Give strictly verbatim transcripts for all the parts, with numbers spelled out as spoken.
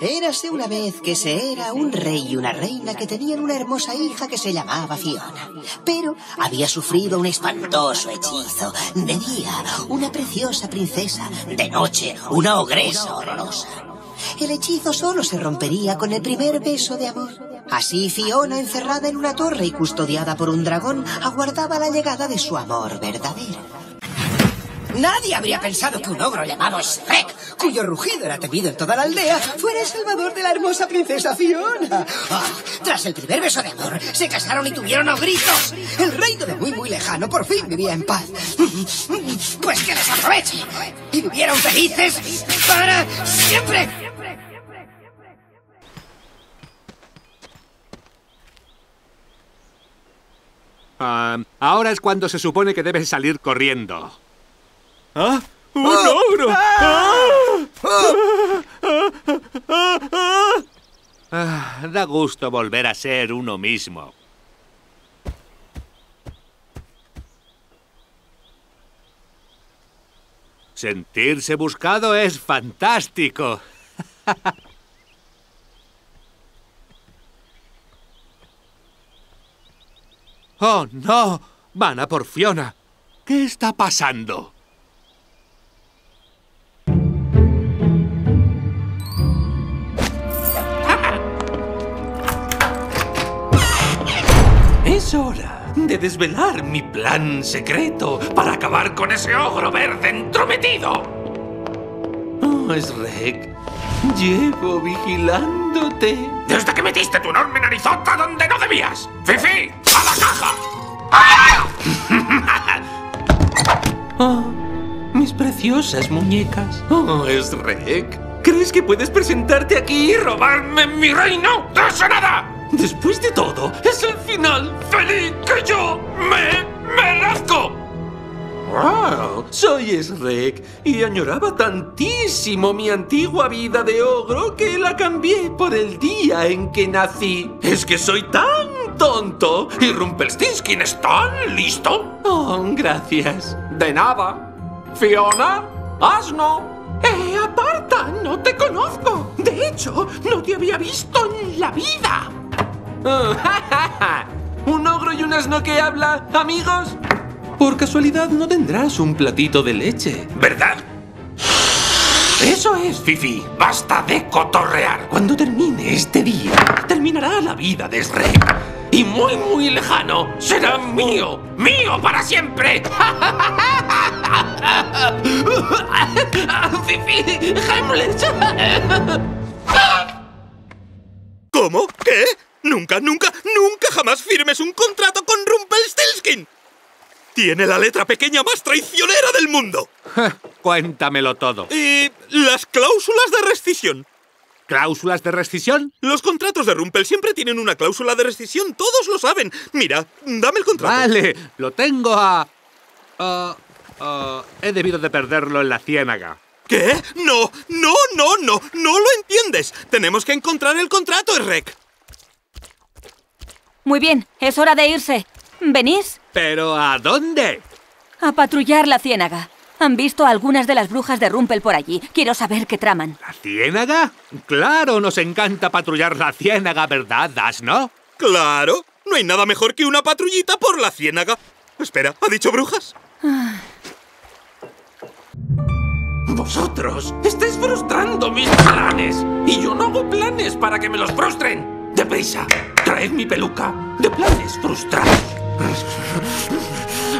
Érase una vez que se era un rey y una reina que tenían una hermosa hija que se llamaba Fiona. Pero había sufrido un espantoso hechizo. De día, una preciosa princesa. De noche, una ogresa horrorosa. El hechizo solo se rompería con el primer beso de amor. Así Fiona, encerrada en una torre y custodiada por un dragón, aguardaba la llegada de su amor verdadero. Nadie habría pensado que un ogro llamado Shrek, cuyo rugido era temido en toda la aldea, fuera el salvador de la hermosa princesa Fiona. Oh, tras el primer beso de amor, se casaron y tuvieron ogritos. El reino de muy muy lejano por fin vivía en paz. Pues que les aproveche y vivieron felices para siempre. Uh, ahora es cuando se supone que debes salir corriendo. ¿Ah? ¡Un oh. ogro! ¡Ah! Oh. Ah, da gusto volver a ser uno mismo. Sentirse buscado es fantástico. ¡Oh, no! ¡Van a por Fiona! ¿Qué está pasando? Es hora de desvelar mi plan secreto para acabar con ese ogro verde entrometido. Oh, Shrek, llevo vigilándote desde que metiste tu enorme narizota donde no debías. ¡Fifi! ¡A la caja! ¡Ah! Oh, mis preciosas muñecas. Oh, Shrek, ¿crees que puedes presentarte aquí y robarme mi reino? ¡No es nada! Después de todo, es el final feliz que yo me merezco. Wow, soy Shrek y añoraba tantísimo mi antigua vida de ogro que la cambié por el día en que nací. Es que soy tan tonto y Rumpelstiltskin es tan listo. Oh, gracias. De nada. Fiona, asno. Eh, aparta, no te conozco. De hecho, no te había visto en la vida. Oh, ja, ja, ja. ¿Un ogro y un asno que habla, amigos? Por casualidad no tendrás un platito de leche, ¿verdad? Eso es, Fifi. Basta de cotorrear. Cuando termine este día, terminará la vida de Shrek. Y muy, muy lejano, será mío. ¡Mío para siempre! ¡Fifi! ¡Hamlet! ¿Cómo? ¿Qué? Nunca, nunca, nunca jamás firmes un contrato con Rumpelstiltskin. Tiene la letra pequeña más traicionera del mundo. Cuéntamelo todo. Y las cláusulas de rescisión. ¿Cláusulas de rescisión? Los contratos de Rumpel siempre tienen una cláusula de rescisión. Todos lo saben. Mira, dame el contrato. Vale, lo tengo a... Uh, uh, he debido de perderlo en la ciénaga. ¿Qué? No, no, no, no. No lo entiendes. Tenemos que encontrar el contrato, Shrek. Muy bien, es hora de irse. ¿Venís? ¿Pero a dónde? A patrullar la ciénaga. Han visto a algunas de las brujas de Rumpel por allí. Quiero saber qué traman. ¿La ciénaga? Claro, nos encanta patrullar la ciénaga, ¿verdad, Asno? Claro, no hay nada mejor que una patrullita por la ciénaga. Espera, ¿ha dicho brujas? Ah. Vosotros estáis frustrando mis planes. Y yo no hago planes para que me los frustren. Deprisa, traed mi peluca de planes frustrados.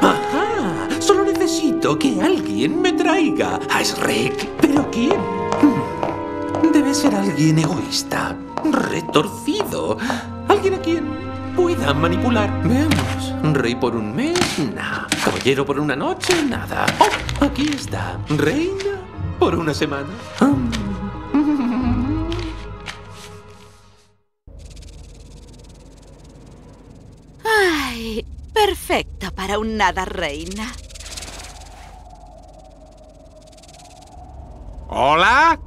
Ajá, solo necesito que alguien me traiga a Shrek. ¿Pero quién? Debe ser alguien egoísta, retorcido. Alguien a quien pueda manipular. Veamos, rey por un mes, nada. Caballero por una noche, nada. Oh, aquí está, reina por una semana. ¡Ay! Perfecto para un nada reina. ¿Hola?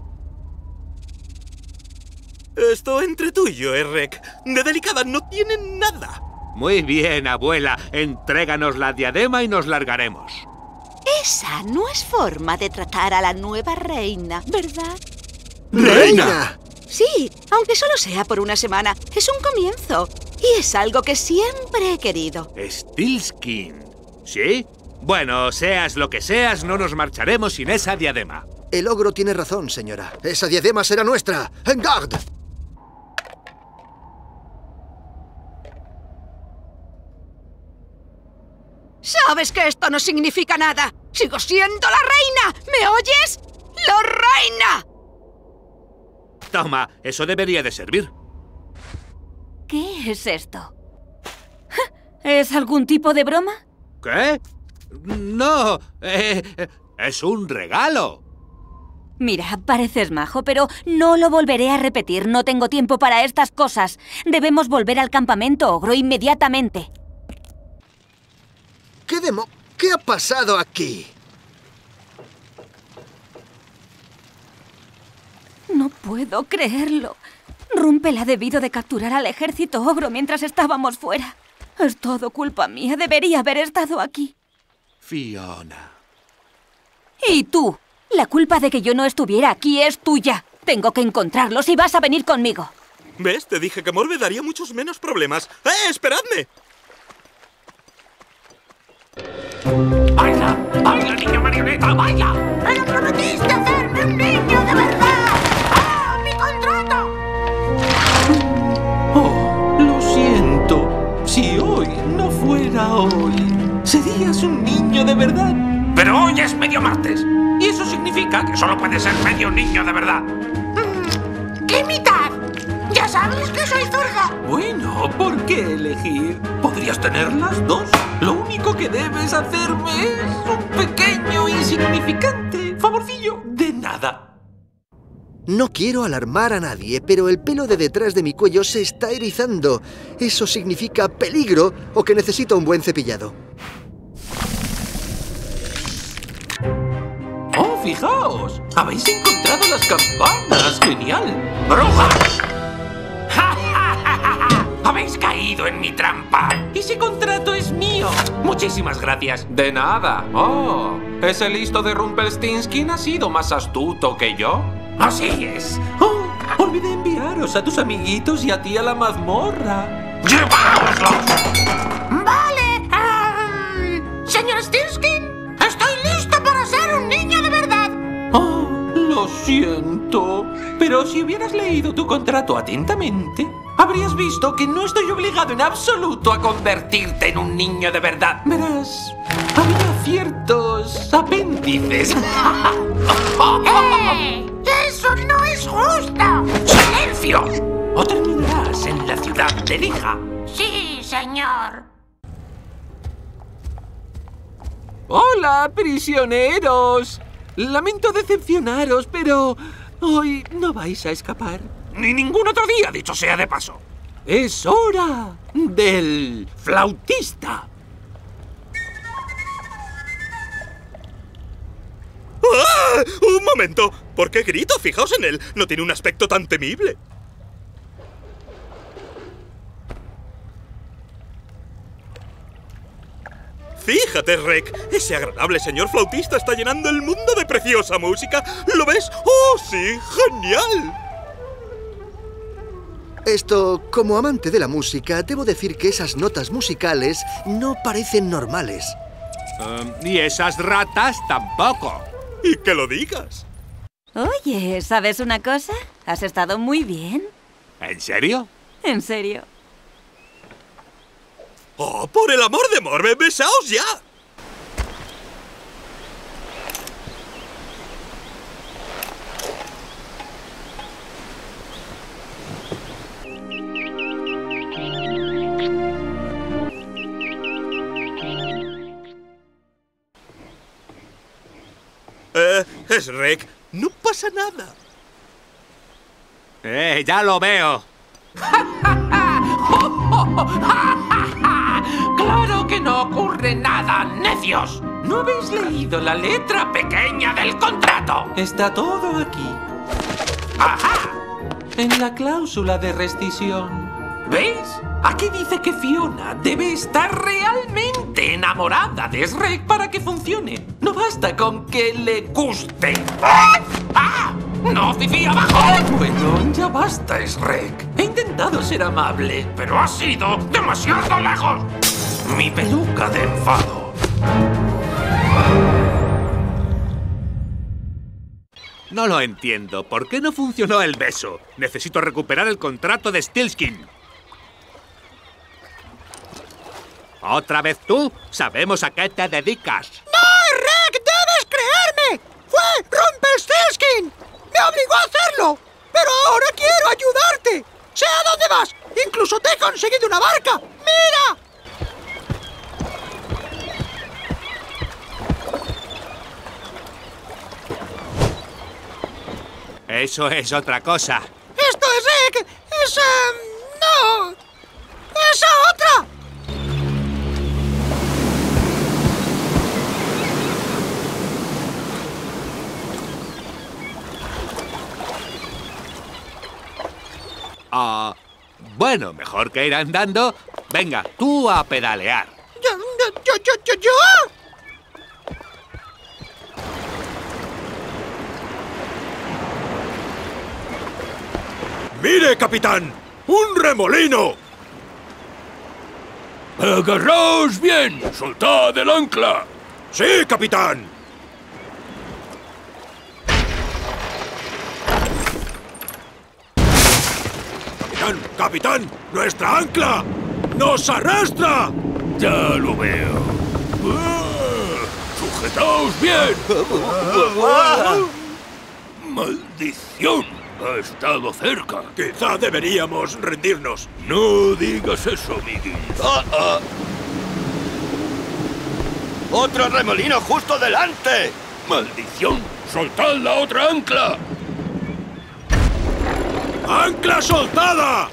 Esto entre tú y yo, Shrek. De delicada no tienen nada. Muy bien, abuela. Entréganos la diadema y nos largaremos. Esa no es forma de tratar a la nueva reina, ¿verdad? ¡Reina! Sí, aunque solo sea por una semana. Es un comienzo. Y es algo que siempre he querido. Steelskin. ¿Sí? Bueno, seas lo que seas, no nos marcharemos sin esa diadema. El ogro tiene razón, señora. Esa diadema será nuestra. ¡En guard! ¿Sabes que esto no significa nada? ¡Sigo siendo la reina! ¿Me oyes? ¡La reina! Toma, eso debería de servir. ¿Qué es esto? ¿Es algún tipo de broma? ¿Qué? No, eh, es un regalo. Mira, pareces majo, pero no lo volveré a repetir. No tengo tiempo para estas cosas. Debemos volver al campamento ogro inmediatamente. ¿Qué demo? ¿Qué ha pasado aquí? No puedo creerlo. Rumpel ha debido de capturar al ejército ogro mientras estábamos fuera. Es todo culpa mía. Debería haber estado aquí. Fiona. ¿Y tú? La culpa de que yo no estuviera aquí es tuya. Tengo que encontrarlos y vas a venir conmigo. ¿Ves? Te dije que Morbe daría muchos menos problemas. ¡Eh, esperadme! ¡Baila! ¡Baila, niña marioneta! ¡Baila! ¡Pero prometiste hacerme un niño de verdad! ¡Ah, mi contrato! Oh, lo siento. Si hoy no fuera hoy, serías un niño de verdad. Pero hoy es medio martes. Y eso significa que solo puedes ser medio niño de verdad. ¿Qué mitad? Ya sabes que soy zurda. Bueno, ¿por qué elegir? Podrías tener las dos. Lo único que debes hacerme es un pequeño insignificante favorcillo de nada. No quiero alarmar a nadie, pero el pelo de detrás de mi cuello se está erizando. Eso significa peligro o que necesito un buen cepillado. ¡Oh, fijaos! ¡Habéis encontrado las campanas! ¡Genial! ¡Brujas! ¡Ja, ja, ja, ja! ¡Habéis caído en mi trampa! ¡Ese contrato es mío! ¡Muchísimas gracias! ¡De nada! ¡Oh! ¿Ese listo de Rumpelstiltskin ha sido más astuto que yo? ¡Así es! ¡Oh! ¡Olvidé enviaros a tus amiguitos y a ti a la mazmorra! ¡Lleváoslos! ¡Vale! Um, ¡Señor Steelskin! ¡Estoy listo para ser un niño de verdad! ¡Oh! Lo siento, pero si hubieras leído tu contrato atentamente, habrías visto que no estoy obligado en absoluto a convertirte en un niño de verdad. Verás, había ciertos apéndices. ¡Eh! ¡Eso no es justo! ¡Silencio! O terminarás en la ciudad de Lija. Sí, señor. ¡Hola, prisioneros! Lamento decepcionaros, pero hoy no vais a escapar. Ni ningún otro día, dicho sea de paso. Es hora del flautista. ¡Ah! ¡Un momento! ¿Por qué grito? Fijaos en él. No tiene un aspecto tan temible. Fíjate, Rek. Ese agradable señor flautista está llenando el mundo de preciosa música. ¿Lo ves? ¡Oh, sí! ¡Genial! Esto, como amante de la música, debo decir que esas notas musicales no parecen normales. Um, y esas ratas tampoco. ¡Y que lo digas! Oye, ¿sabes una cosa? Has estado muy bien. ¿En serio? En serio. ¡Oh, por el amor de Morbe! ¡Besaos ya! Eh, es Rek. No pasa nada. Eh, ya lo veo. ¡Claro que no ocurre nada, necios! ¿No habéis leído la letra pequeña del contrato? Está todo aquí. ¡Ajá! En la cláusula de rescisión. ¿Veis? Aquí dice que Fiona debe estar realmente enamorada de Shrek para que funcione. No basta con que le guste. ¡Ah! ¡Ah! ¡No, Fifi, abajo! Bueno, ya basta, Shrek. He intentado ser amable, pero ha sido demasiado lejos. Mi peluca de enfado. No lo entiendo. ¿Por qué no funcionó el beso? Necesito recuperar el contrato de Stilskin. ¿Otra vez tú? Sabemos a qué te dedicas. ¡No, Rick! ¡Debes creerme! ¡Fue Rumpelstiltskin! ¡Me obligó a hacerlo! ¡Pero ahora quiero ayudarte! ¡Sé a dónde vas! ¡Incluso te he conseguido una barca! ¡Mira! Eso es otra cosa. Esto es Rick. Es... Um, no. ¡Esa otra! Ah, uh, bueno, mejor que ir andando. Venga, tú a pedalear. Yo, yo, yo, yo, yo. ¡Mire, capitán! ¡Un remolino! ¡Agarraos bien! ¡Soltad el ancla! ¡Sí, capitán! ¡Capitán! ¡Capitán! ¡Nuestra ancla! ¡Nos arrastra! Ya lo veo. ¡Sujetaos bien! ¡Maldición! Ha estado cerca. Quizá deberíamos rendirnos. No digas eso, Miguel. Ah, ah. ¡Otro remolino justo delante! ¡Maldición! ¡Soltad la otra ancla! ¡Ancla soltada!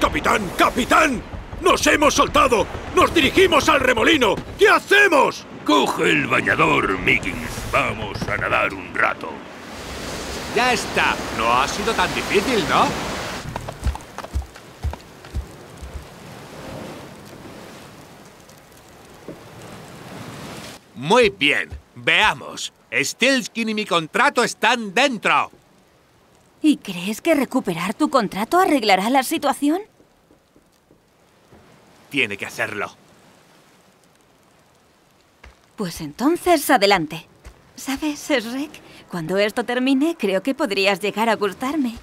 ¡Capitán! ¡Capitán! ¡Nos hemos soltado! ¡Nos dirigimos al remolino! ¿Qué hacemos? Coge el bañador, Miggins. Vamos a nadar un rato. ¡Ya está! No ha sido tan difícil, ¿no? Muy bien. Veamos. Stilskin y mi contrato están dentro. ¿Y crees que recuperar tu contrato arreglará la situación? Tiene que hacerlo. Pues entonces, adelante. ¿Sabes, Shrek? Cuando esto termine, creo que podrías llegar a gustarme.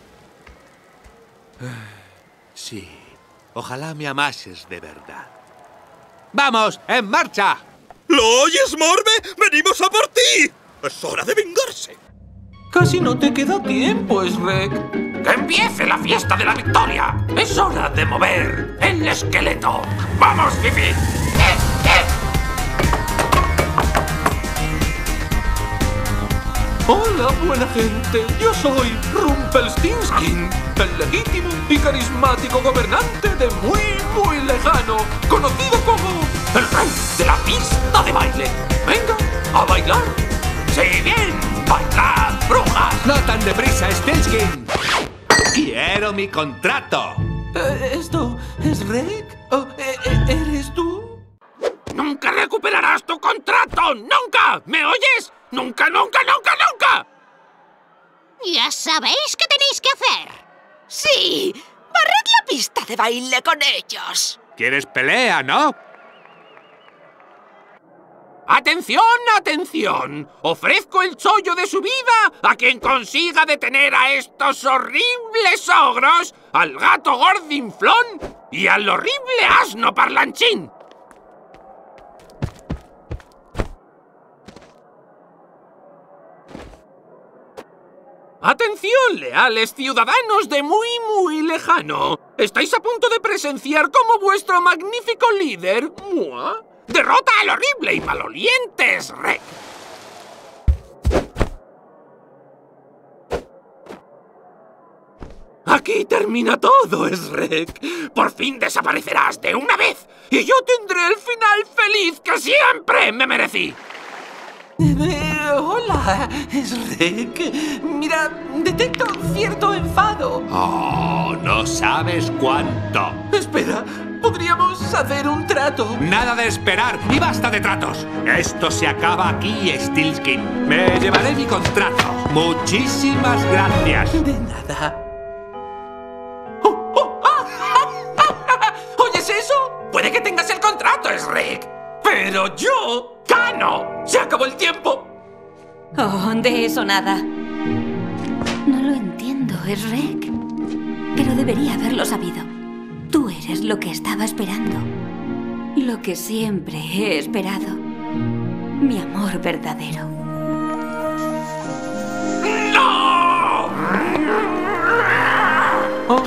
Sí. Ojalá me amases de verdad. ¡Vamos! ¡En marcha! ¿Lo oyes, Morbe? ¡Venimos a por ti! ¡Es hora de vengarse! Casi no te queda tiempo, Shrek. ¡Que empiece la fiesta de la victoria! ¡Es hora de mover el esqueleto! ¡Vamos, Fifi! Hola, buena gente. Yo soy Rumpelstiltskin, el legítimo y carismático gobernante de muy, muy lejano, conocido como el rey de la pista de baile. Venga, a bailar. Sí, bien, bailad, brujas. No tan deprisa, Stilskin. Quiero mi contrato. Eh, ¿Esto es Rick? ¿O, eh, ¿Eres tú? Nunca recuperarás tu contrato. Nunca. ¿Me oyes? ¡Nunca, nunca, nunca, nunca! Ya sabéis qué tenéis que hacer. ¡Sí! ¡Barred la pista de baile con ellos! ¿Quieres pelea, no? ¡Atención, atención! Ofrezco el chollo de su vida a quien consiga detener a estos horribles ogros, al gato gordinflón y al horrible asno parlanchín. ¡Atención, leales ciudadanos de muy, muy lejano! Estáis a punto de presenciar cómo vuestro magnífico líder, Mua, derrota al horrible y maloliente Shrek. Aquí termina todo, Shrek. Por fin desaparecerás de una vez y yo tendré el final feliz que siempre me merecí. Hola, Shrek. Mira, detecto cierto enfado. Oh, no sabes cuánto. Espera, Podríamos hacer un trato. Nada de esperar y basta de tratos. Esto se acaba aquí, Steelskin. Me llevaré mi contrato. Muchísimas gracias. De nada. Oh, oh, ah, ah, ah, ah. ¿Oyes eso? Puede que tengas el contrato, Shrek. Pero yo gano. Se acabó el tiempo. Oh, de eso nada. No lo entiendo, Shrek. Pero debería haberlo sabido. Tú eres lo que estaba esperando, lo que siempre he esperado, mi amor verdadero. ¡No! Oh.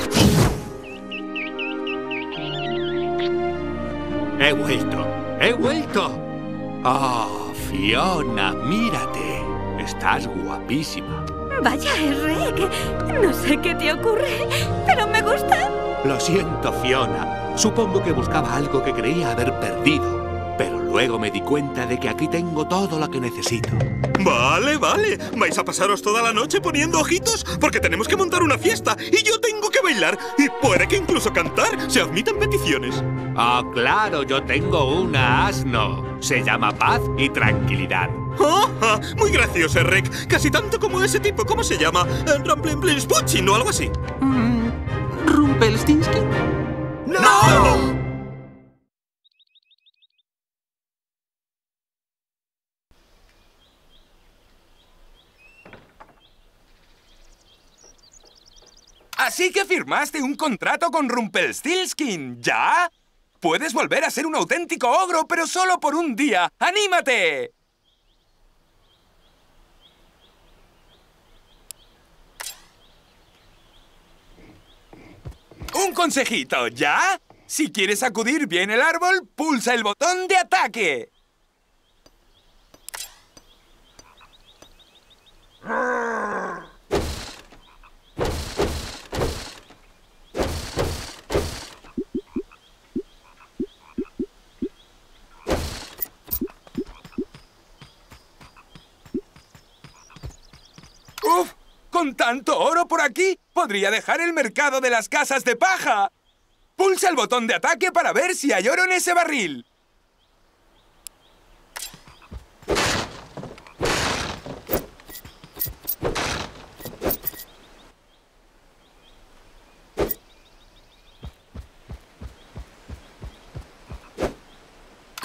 He vuelto, he vuelto. Oh, Fiona, mírate. Estás guapísima. Vaya, Shrek. No sé qué te ocurre, pero me gusta. Lo siento, Fiona. Supongo que buscaba algo que creía haber perdido. Pero luego me di cuenta de que aquí tengo todo lo que necesito. Vale, vale. ¿Vais a pasaros toda la noche poniendo ojitos? Porque tenemos que montar una fiesta y yo tengo que bailar. Y puede que incluso cantar. Se admiten peticiones. Ah, oh, claro. Yo tengo una asno. Se llama Paz y Tranquilidad. Oh, oh, muy gracioso, Shrek. Casi tanto como ese tipo. ¿Cómo se llama? Ramplinspuchin o algo así. Mm. ¿Rumpelstinsky? ¡No! ¡No! Así que firmaste un contrato con Rumpelstiltskin, ¿ya? Puedes volver a ser un auténtico ogro, pero solo por un día. ¡Anímate! Un consejito, ¿ya? Si quieres sacudir bien el árbol, pulsa el botón de ataque. ¡Uf! Con tanto oro por aquí, podría dejar el mercado de las casas de paja. Pulsa el botón de ataque para ver si hay oro en ese barril.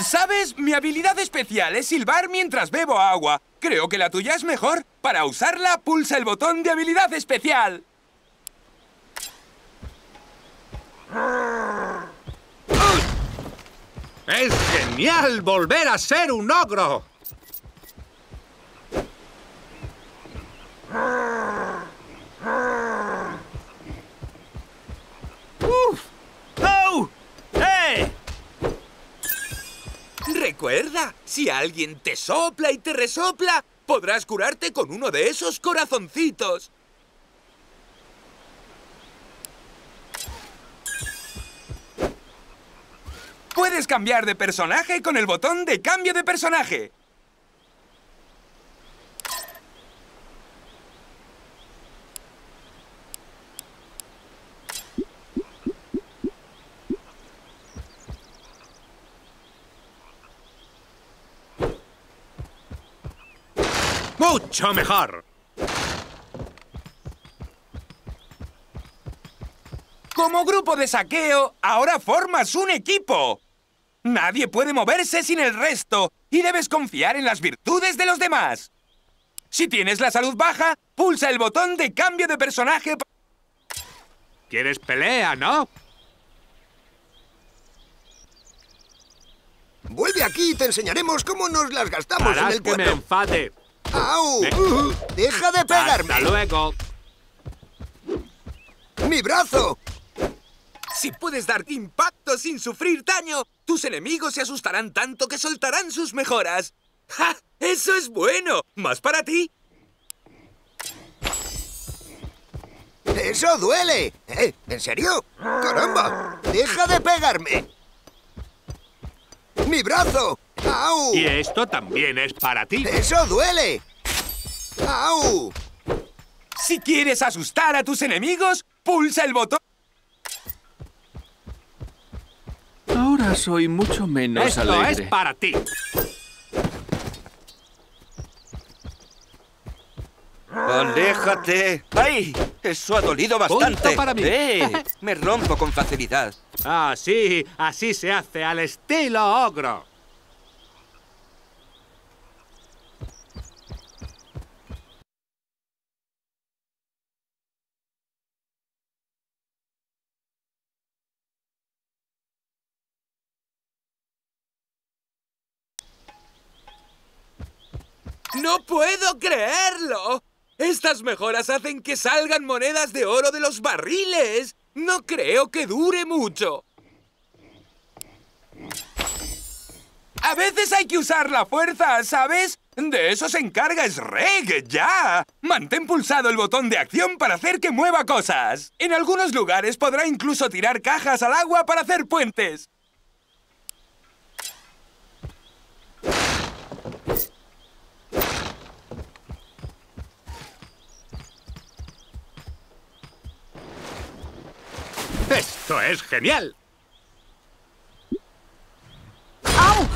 ¿Sabes? Mi habilidad especial es silbar mientras bebo agua. Creo que la tuya es mejor. Para usarla, pulsa el botón de habilidad especial. ¡Es genial volver a ser un ogro! ¡Uf! ¡Oh! ¡Eh! Recuerda, si alguien te sopla y te resopla, podrás curarte con uno de esos corazoncitos. Puedes cambiar de personaje con el botón de cambio de personaje. ¡Mucho mejor! Como grupo de saqueo, ahora formas un equipo. Nadie puede moverse sin el resto y debes confiar en las virtudes de los demás. Si tienes la salud baja, pulsa el botón de cambio de personaje. ¿Quieres pelea, no? Vuelve aquí y te enseñaremos cómo nos las gastamos. Parad en el pueblo. ¡Que me enfade! ¡Au! Uh, ¡Deja de pegarme! ¡Hasta luego! ¡Mi brazo! Si puedes dar impacto sin sufrir daño, tus enemigos se asustarán tanto que soltarán sus mejoras. ¡Ja! ¡Eso es bueno! ¡Más para ti! ¡Eso duele! ¿Eh? ¿En serio? ¡Caramba! ¡Deja de pegarme! ¡Mi brazo! ¡Au! Y esto también es para ti. ¡Eso duele! ¡Au! Si quieres asustar a tus enemigos, pulsa el botón. soy mucho menos Esto alegre. ¡Esto es para ti! ¡Aléjate! ¡Ay! Eso ha dolido bastante. Punto para mí. ¡Eh! Me rompo con facilidad. Ah, sí. Así se hace, al estilo ogro. ¡No puedo creerlo! Estas mejoras hacen que salgan monedas de oro de los barriles. No creo que dure mucho. A veces hay que usar la fuerza, ¿sabes? De eso se encarga Shrek, ya. Mantén pulsado el botón de acción para hacer que mueva cosas. En algunos lugares podrá incluso tirar cajas al agua para hacer puentes. ¡Esto es genial! ¡Au!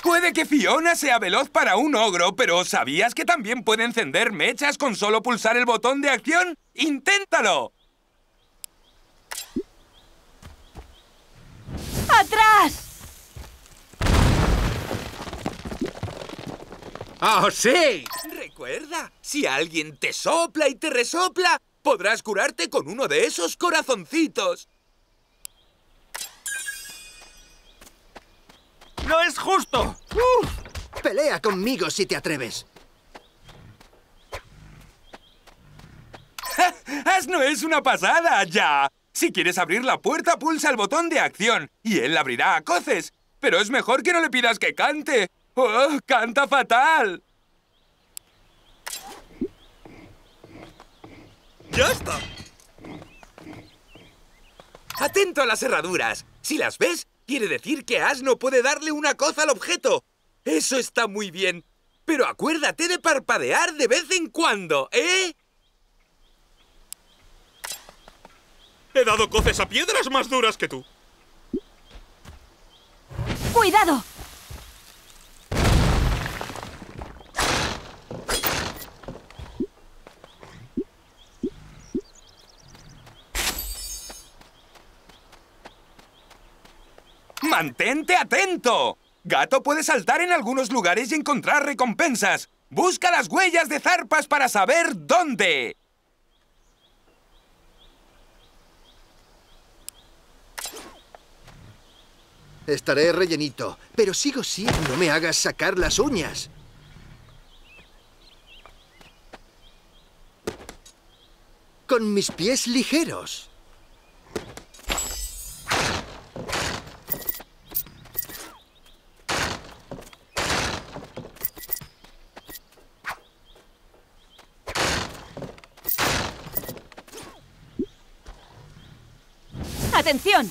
Puede que Fiona sea veloz para un ogro, pero ¿sabías que también puede encender mechas con solo pulsar el botón de acción? ¡Inténtalo! ¡Atrás! ¡Oh, sí! Recuerda, si alguien te sopla y te resopla, podrás curarte con uno de esos corazoncitos. ¡No es justo! ¡Uf! Pelea conmigo si te atreves. ¡Asno es una pasada, ya! Si quieres abrir la puerta, pulsa el botón de acción y él la abrirá a coces. Pero es mejor que no le pidas que cante. ¡Oh, canta fatal! ¡Ya está! Atento a las cerraduras. Si las ves, quiere decir que Asno puede darle una coza al objeto. Eso está muy bien. Pero acuérdate de parpadear de vez en cuando, ¿eh? He dado coces a piedras más duras que tú. ¡Cuidado! ¡Mantente atento! Gato puede saltar en algunos lugares y encontrar recompensas. Busca las huellas de zarpas para saber dónde. Estaré rellenito, pero sigo siendo. No me hagas sacar las uñas. Con mis pies ligeros. ¡Atención!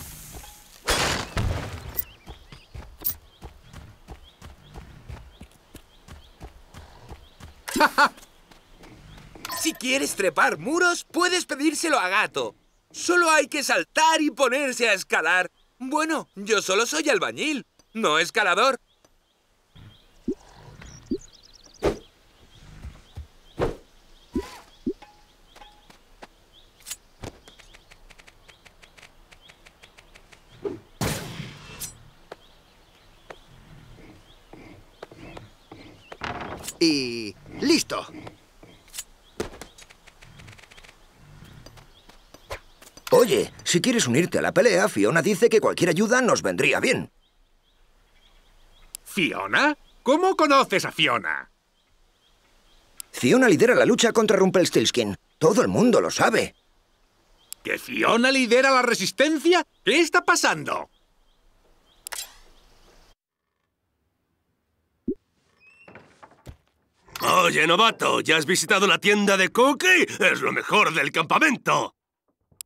Si quieres trepar muros, puedes pedírselo a Gato. Solo hay que saltar y ponerse a escalar. Bueno, yo solo soy albañil, no escalador. Y... ¡listo! Oye, si quieres unirte a la pelea, Fiona dice que cualquier ayuda nos vendría bien. ¿Fiona? ¿Cómo conoces a Fiona? Fiona lidera la lucha contra Rumpelstiltskin. Todo el mundo lo sabe. ¿Que Fiona lidera la resistencia? ¿Qué está pasando? Oye, novato, ¿ya has visitado la tienda de Cookie? ¡Es lo mejor del campamento!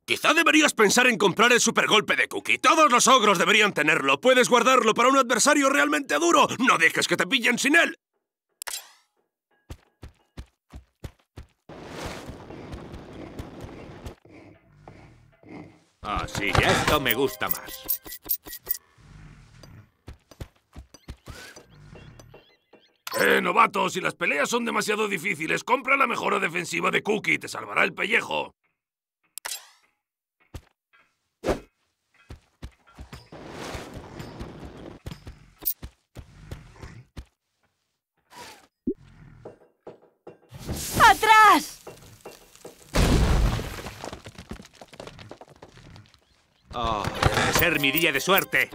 Quizá deberías pensar en comprar el supergolpe de Cookie. Todos los ogros deberían tenerlo. Puedes guardarlo para un adversario realmente duro. No dejes que te pillen sin él. Ah, sí, esto me gusta más. Eh, novato, si las peleas son demasiado difíciles, compra la mejora defensiva de Cookie, te salvará el pellejo. ¡Atrás! Oh, debe ser mi día de suerte.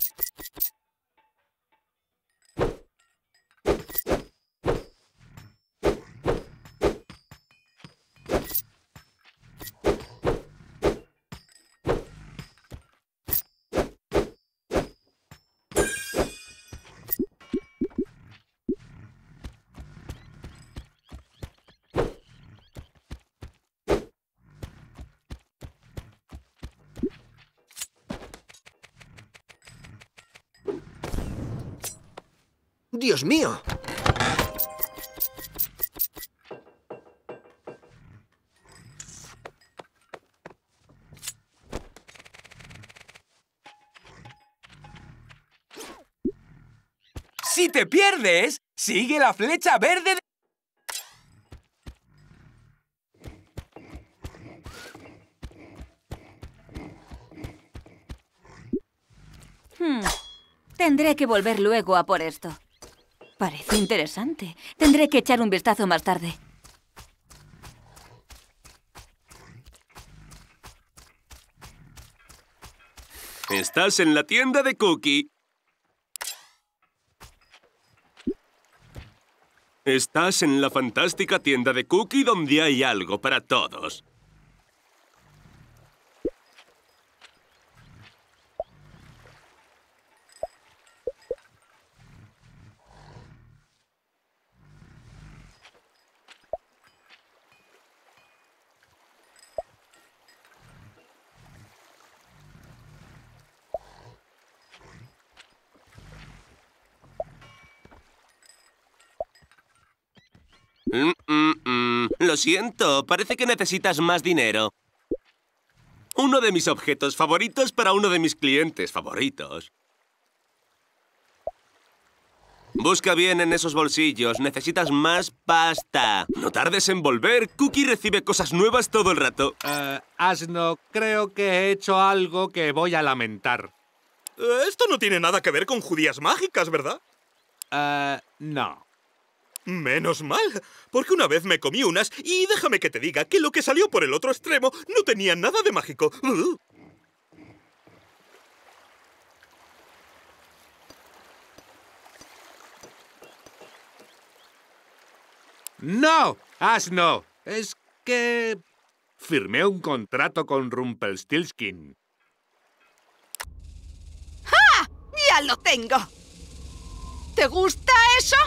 ¡Dios mío! Si te pierdes, sigue la flecha verde de... Hmm. Tendré que volver luego a por esto. Parece interesante. Tendré que echar un vistazo más tarde. Estás en la tienda de Cookie. Estás en la fantástica tienda de Cookie donde hay algo para todos. Mm, mm, mm. Lo siento, parece que necesitas más dinero. Uno de mis objetos favoritos para uno de mis clientes favoritos. Busca bien en esos bolsillos, necesitas más pasta. No tardes en volver, Cookie recibe cosas nuevas todo el rato. Uh, Asno, creo que he hecho algo que voy a lamentar. Uh, esto no tiene nada que ver con judías mágicas, ¿verdad? Uh, no. Menos mal, porque una vez me comí unas y déjame que te diga que lo que salió por el otro extremo no tenía nada de mágico. Uh. ¡No! ¡Asno! Es que... firmé un contrato con Rumpelstiltskin. ¡Ja! ¡Ya lo tengo! ¿Te gusta eso?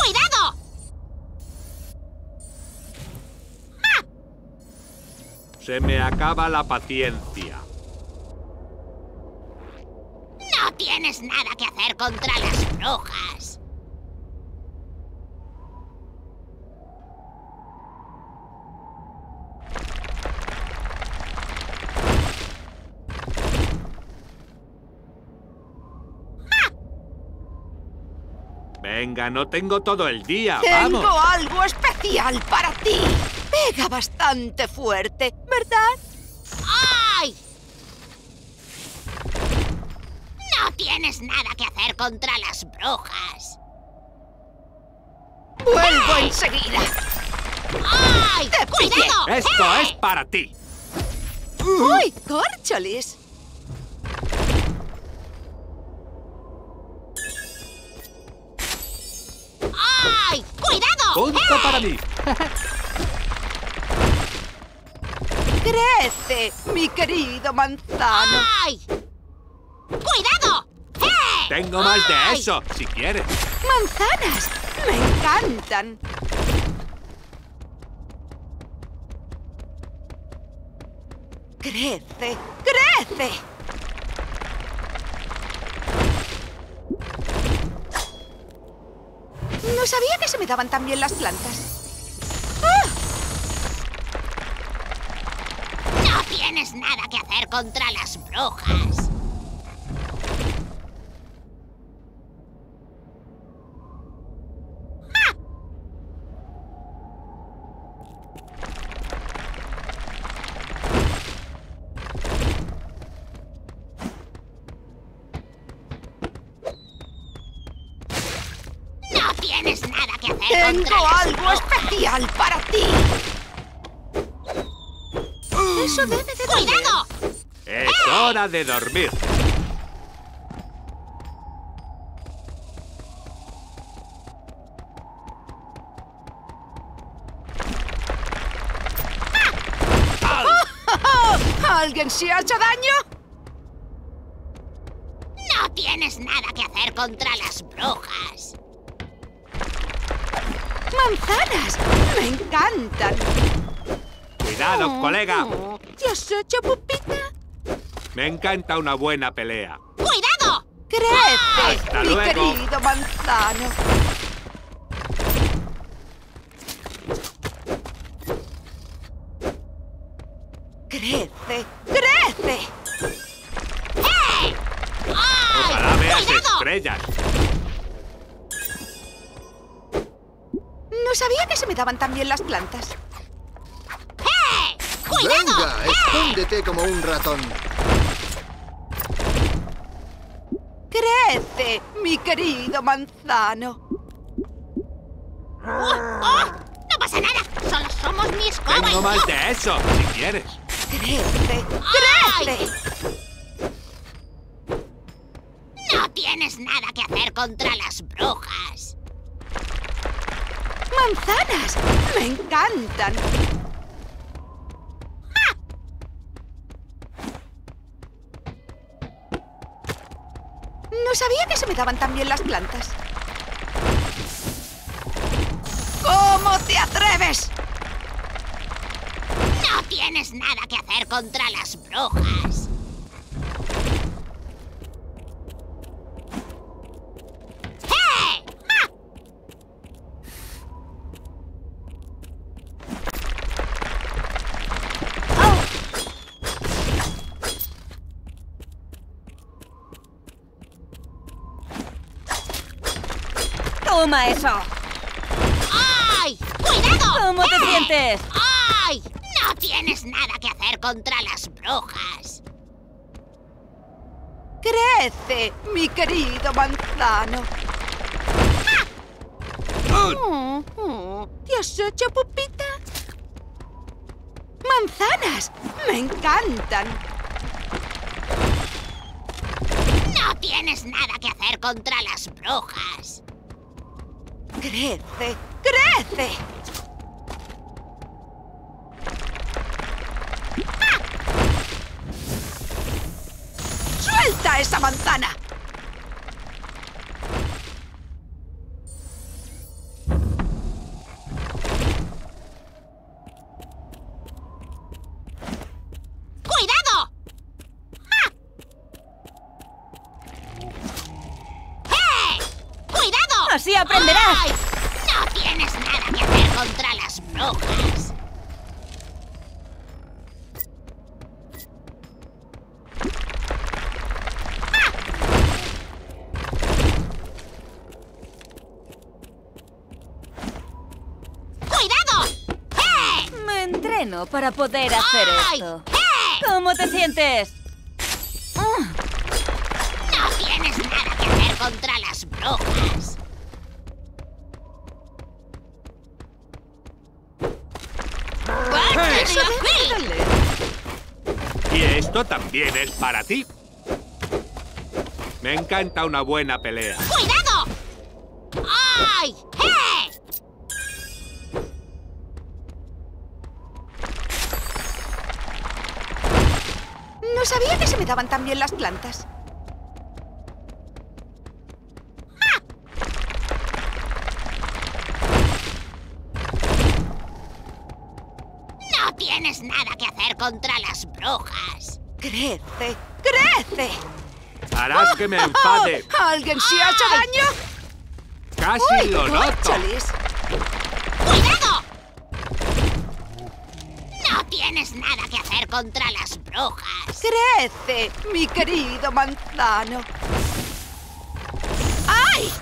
¡Cuidado! ¡Ah! Se me acaba la paciencia. No tienes nada que hacer contra las brujas. Venga, no tengo todo el día, ¡vamos! Tengo algo especial para ti. Pega bastante fuerte, ¿verdad? ¡Ay! No tienes nada que hacer contra las brujas. ¡Vuelvo ¡Ay! enseguida! ¡Ay! ¡Te ¡Cuidado! Pille. ¡Esto ¡Eh! es para ti! ¡Uy, córcholis! ¡Ay! ¡Cuidado! ¡Punto ¡Eh! para mí! ¡Crece, mi querido manzano! ¡Ay! ¡Cuidado! ¡Eh! ¡Tengo ¡Ay! más de eso, si quieres! ¡Manzanas! ¡Me encantan! ¡Crece! ¡Crece! No sabía que se me daban tan bien las plantas. ¡Ah! tendrás nada que hacer contra las brujas. ¡Tengo algo especial para ti! ¡Eso debe de dormir! ¡Cuidado! ¡Es ¡Eh! hora de dormir! ¡Ah! ¡Oh! ¿Alguien se ha hecho daño? No tienes nada que hacer contra las brujas. ¡Manzanas! ¡Me encantan! ¡Cuidado, oh, colega! Oh. ¿Te has hecho pupita? Me encanta una buena pelea. ¡Cuidado! ¡Crece, ¡Hasta mi luego. querido manzano! ¡Crece! ¡Crece! ¡Eh! ¡Ay! ¡Ojalá veas ¡Cuidado! estrellas! No sabía que se me daban tan bien las plantas. ¡Eh! ¡Cuidado! ¡Venga! ¡Eh! ¡Escóndete como un ratón! ¡Crece, mi querido manzano! ¡Oh! ¡Oh! ¡No pasa nada! ¡Solo somos mi escoba! ¡Tengo más de eso, si quieres! ¡Crece! ¡Crece! No tienes nada que hacer contra las brujas. ¡Manzanas! ¡Me encantan! ¡Ah! No sabía que se me daban tan bien las plantas. ¿Cómo te atreves? No tienes nada que hacer contra las brujas. ¡Toma eso! ¡Ay! ¡Cuidado! ¿Cómo te eh. sientes? ¡Ay! ¡No tienes nada que hacer contra las brujas! ¡Crece, mi querido manzano! ¡Ah! Oh, oh, ¿te has hecho pupita? ¡Manzanas! ¡Me encantan! ¡No tienes nada que hacer contra las brujas! ¡Crece! ¡Crece! ¡Ah! ¡Suelta esa manzana! ¡Cuidado! ¡Ah! ¡Eh! ¡Cuidado! ¡Así aprenderás! ¡Ay! Contra las brujas. ¡Ah! ¡Cuidado! ¡Eh! Me entreno para poder hacer ¡Ay! esto. ¡Eh! ¿Cómo te sientes? Uh. No tienes nada que hacer contra las brujas. Y esto también es para ti. Me encanta una buena pelea. ¡Cuidado! ¡Ay! ¡Eh! No sabía que se me daban tan bien las plantas. Nada que hacer contra las brujas. ¡Crece! ¡Crece! ¡Harás que me enfade! ¿Alguien se ha hecho daño? ¡Casi Uy, lo noto! ¡Cuidado! ¡No tienes tienes nada que hacer contra las brujas. ¡Crece, mi querido manzano! ¡Ay!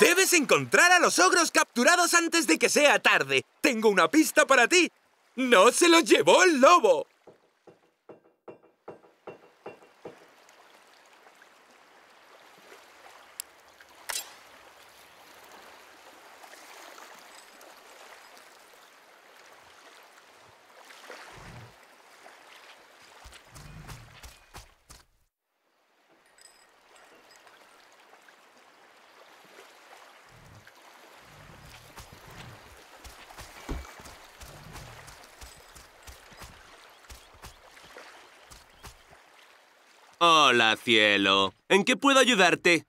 Debes encontrar a los ogros capturados antes de que sea tarde. Tengo una pista para ti. ¡No se los llevó el lobo! Hola, cielo. ¿En qué puedo ayudarte?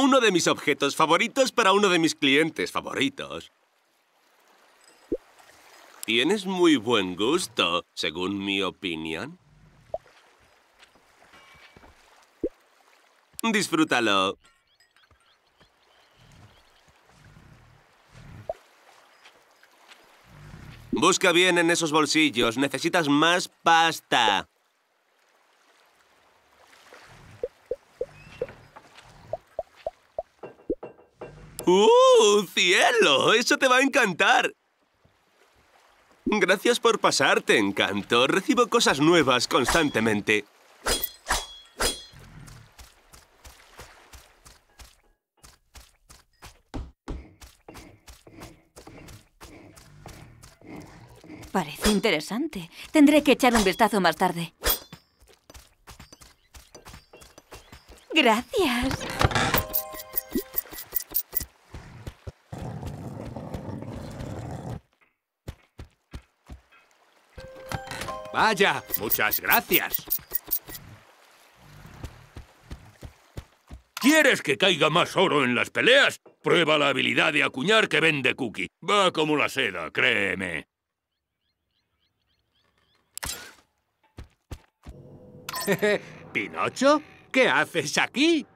Uno de mis objetos favoritos para uno de mis clientes favoritos. Tienes muy buen gusto, según mi opinión. Disfrútalo. Busca bien en esos bolsillos. Necesitas más pasta. ¡Uh, cielo! ¡Eso te va a encantar! Gracias por pasarte, encanto. Recibo cosas nuevas constantemente. Parece interesante. Tendré que echar un vistazo más tarde. Gracias. Vaya, muchas gracias. ¿Quieres que caiga más oro en las peleas? Prueba la habilidad de acuñar que vende Cookie. Va como la seda, créeme. ¿Pinocho? ¿Qué haces aquí?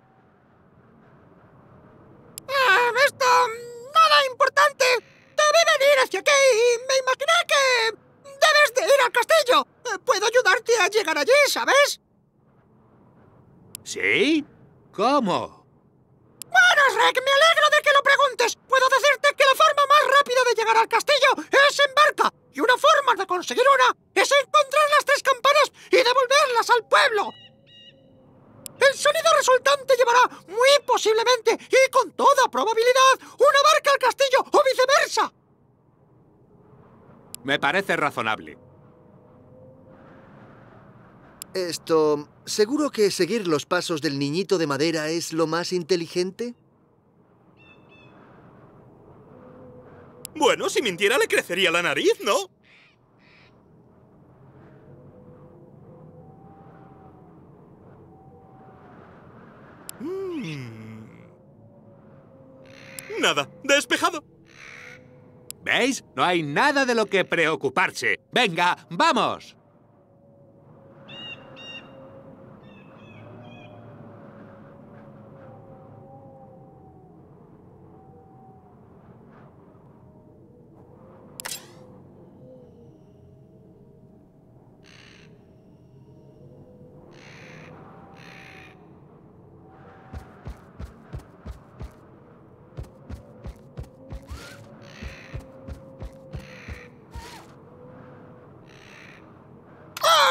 Eh, esto... nada importante. Te vi venir hacia aquí y me imaginé que... debes de ir al castillo. Puedo ayudarte a llegar allí, ¿sabes? ¿Sí? ¿Cómo? Bueno, Shrek, me alegro de que lo preguntes. Puedo decirte que la forma más rápida de llegar al castillo es en barca. Y una forma de conseguir una es encontrar las tres campanas y devolverlas al pueblo. El sonido resultante llevará, muy posiblemente y con toda probabilidad, una barca al castillo o viceversa. Me parece razonable. Esto... ¿seguro que seguir los pasos del niñito de madera es lo más inteligente? Bueno, si mintiera le crecería la nariz, ¿no? Mm. Nada, despejado. ¿Veis? No hay nada de lo que preocuparse. ¡Venga, vamos!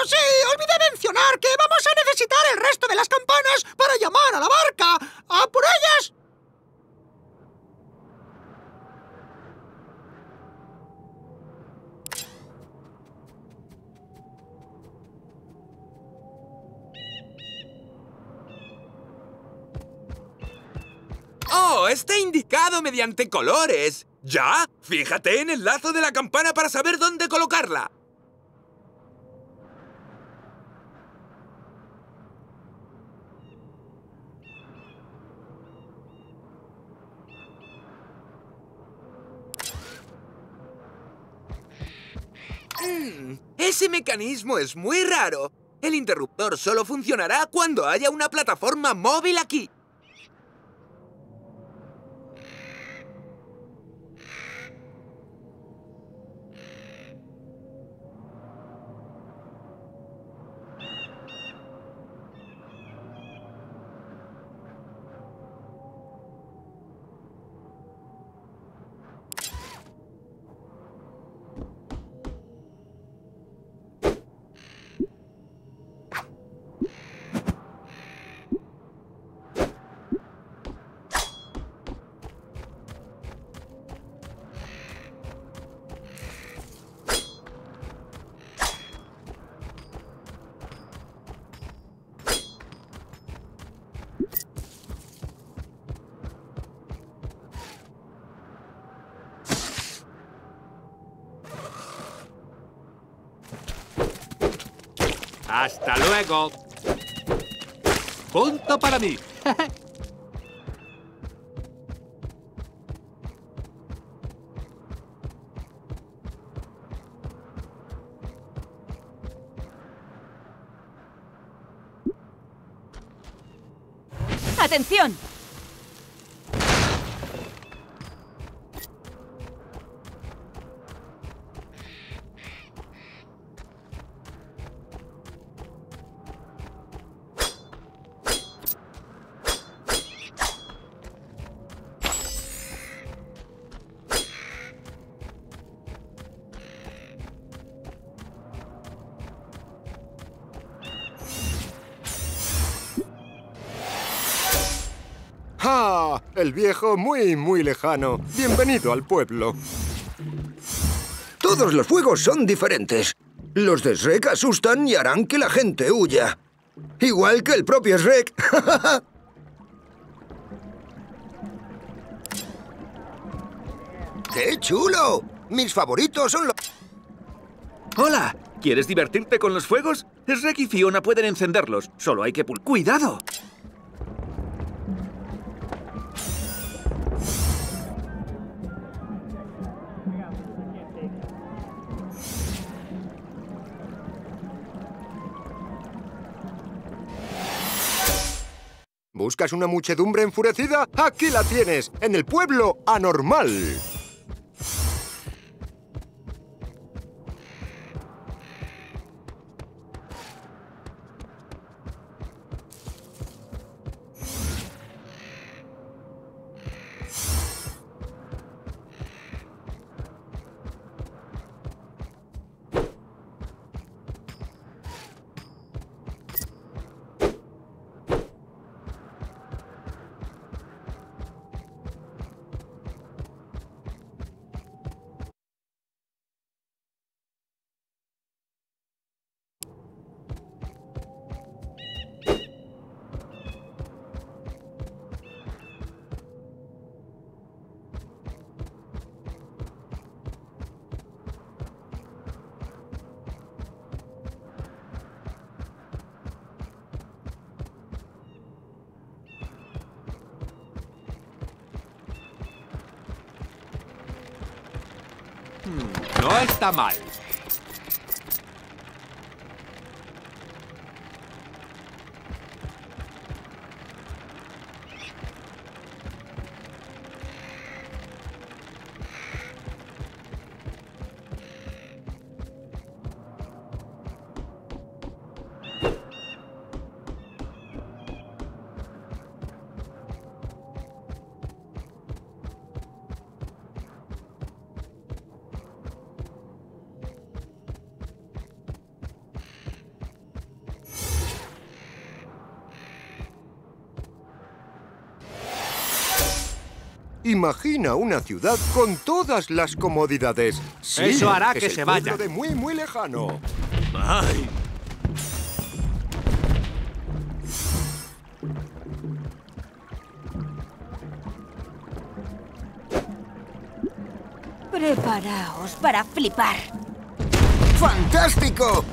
sí! ¡Olvidé mencionar que vamos a necesitar el resto de las campanas para llamar a la barca! ¡A por ellas! ¡Oh! ¡Está indicado mediante colores! ¡Ya! ¡Fíjate en el lazo de la campana para saber dónde colocarla! Mm, ese mecanismo es muy raro. El interruptor solo funcionará cuando haya una plataforma móvil aquí. ¡Hasta luego! ¡Punto para mí! ¡Atención! ¡Ah! El viejo muy, muy lejano. Bienvenido al pueblo. Todos los fuegos son diferentes. Los de Shrek asustan y harán que la gente huya. Igual que el propio Shrek. ¡Qué chulo! Mis favoritos son los... ¡Hola! ¿Quieres divertirte con los fuegos? Shrek y Fiona pueden encenderlos. Solo hay que pul... ¡Cuidado! ¿Buscas una muchedumbre enfurecida? ¡Aquí la tienes! ¡En el pueblo anormal! No está mal. Imagina una ciudad con todas las comodidades. Sí, eso hará que se vaya. Es el pueblo de muy, muy lejano. ¡Ay! Preparaos para flipar. ¡Fantástico!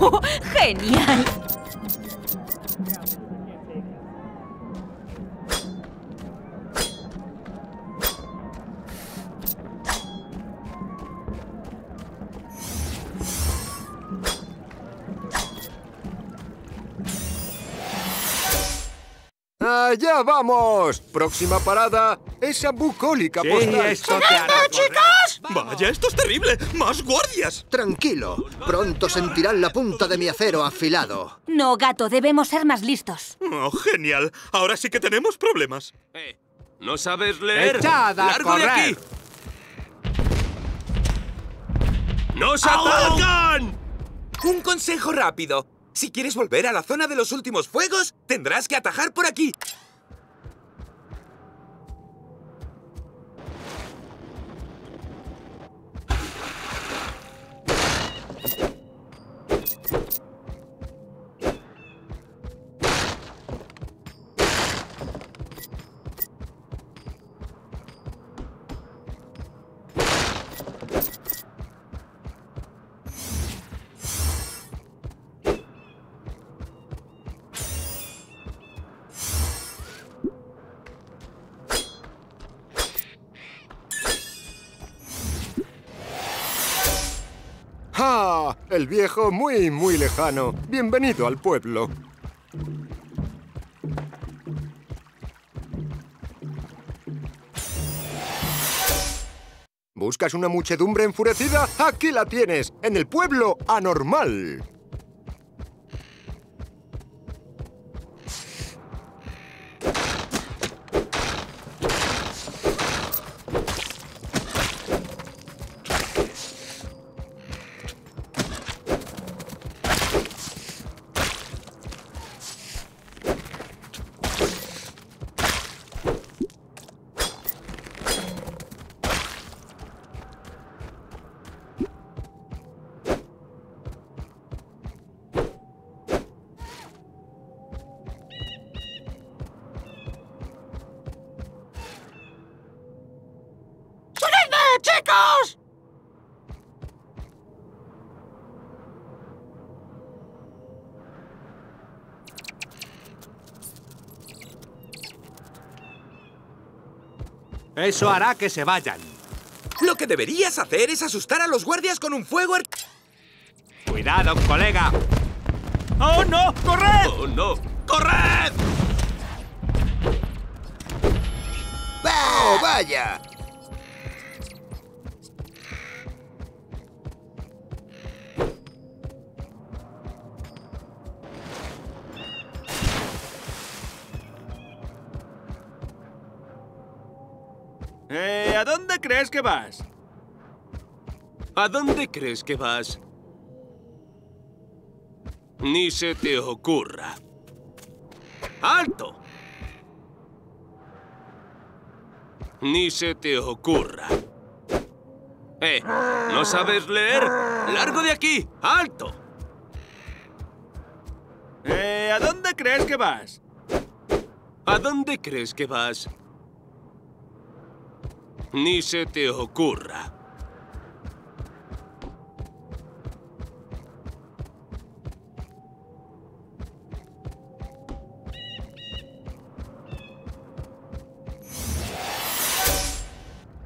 Oh, ¡genial! ¡Allá vamos! Próxima parada, esa bucólica sí, postal. ¡Esto te hará chicos! ¡Vaya, esto es terrible! ¡Más guardias! Tranquilo. Pronto sentirán la punta de mi acero afilado. No, gato. Debemos ser más listos. ¡Oh, genial! Ahora sí que tenemos problemas. Eh, ¿no sabes leer? ¡Echad a ¡Largo correr. De aquí! ¡Nos atacan! ¡Oh! Un consejo rápido. Si quieres volver a la zona de los últimos fuegos, tendrás que atajar por aquí. ¡Ah! El viejo muy, muy lejano. Bienvenido al pueblo. ¿Buscas una muchedumbre enfurecida? ¡Aquí la tienes! ¡En el pueblo anormal! ¡Chicos! Eso hará que se vayan. Lo que deberías hacer es asustar a los guardias con un fuego ar... ¡Cuidado, colega! ¡Oh, no! ¡Corred! ¡Oh, no! ¡Corred! ¡Oh, vaya! Eh, ¿a dónde crees que vas? ¿A dónde crees que vas? Ni se te ocurra. ¡Alto! Ni se te ocurra. Eh, ¿no sabes leer? ¡Largo de aquí! ¡Alto! Eh, ¿a dónde crees que vas? ¿A dónde crees que vas? Ni se te ocurra.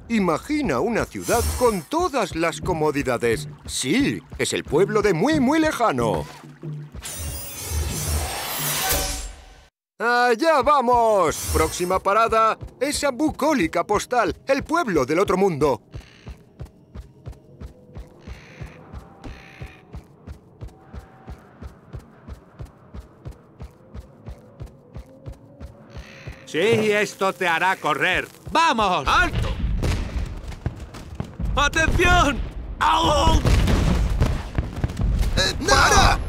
Imagina una ciudad con todas las comodidades. Sí, es el pueblo de muy, muy lejano. ¡Allá vamos! Próxima parada, esa bucólica postal, el pueblo del otro mundo. Sí, esto te hará correr. ¡Vamos! ¡Alto! ¡Atención! ¡Au!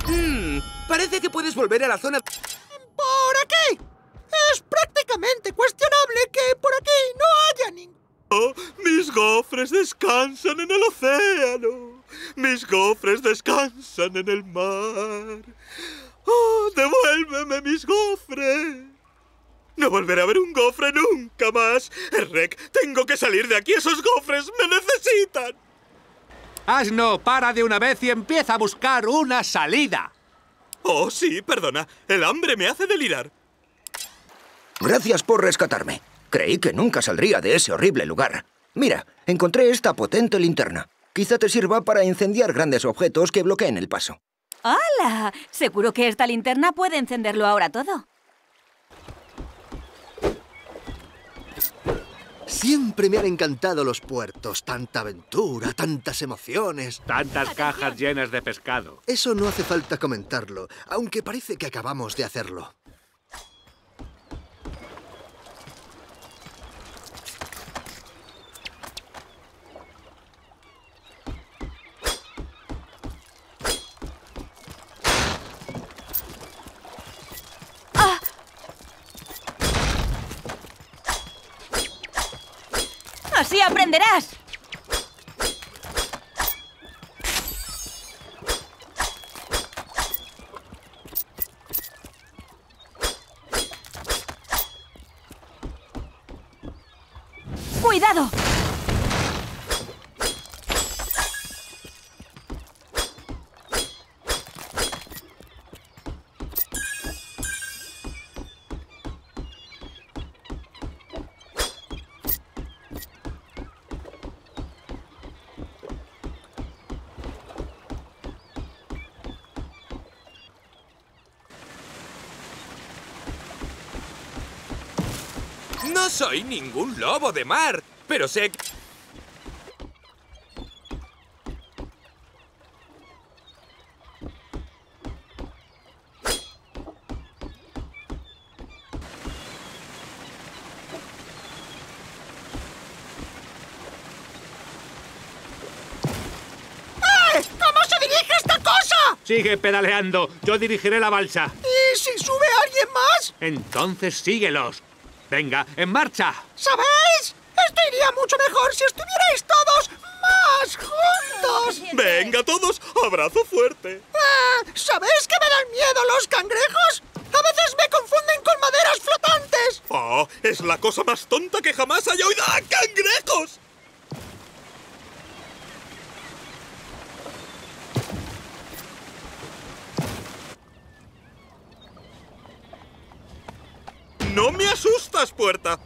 Hmm, parece que puedes volver a la zona... ¿Por aquí? Es prácticamente cuestionable que por aquí no haya ningún... Oh, mis gofres descansan en el océano. Mis gofres descansan en el mar. Oh, devuélveme mis gofres. No volveré a ver un gofre nunca más. Rec, tengo que salir de aquí. Esos gofres me necesitan. Asno, para de una vez y empieza a buscar una salida. Oh, sí, perdona. El hambre me hace delirar. Gracias por rescatarme. Creí que nunca saldría de ese horrible lugar. Mira, encontré esta potente linterna. Quizá te sirva para incendiar grandes objetos que bloqueen el paso. ¡Hala! Seguro que esta linterna puede encenderlo ahora todo. Siempre me han encantado los puertos. Tanta aventura, tantas emociones... Tantas cajas llenas de pescado. Eso no hace falta comentarlo, aunque parece que acabamos de hacerlo. ¡Así aprenderás! ¡Cuidado! No soy ningún lobo de mar, pero sé que... ¡Eh! ¿Cómo se dirige esta cosa? Sigue pedaleando. Yo dirigiré la balsa. ¿Y si sube alguien más? Entonces síguelos. Venga, en marcha. ¿Sabéis? Esto iría mucho mejor si estuvierais todos más juntos. Venga, todos, abrazo fuerte. Ah, ¿sabéis que me dan miedo los cangrejos? A veces me confunden con maderas flotantes. Oh, es la cosa más tonta que jamás haya oído. ¡Ah, cangrejos! ¡No me asustas, puerta!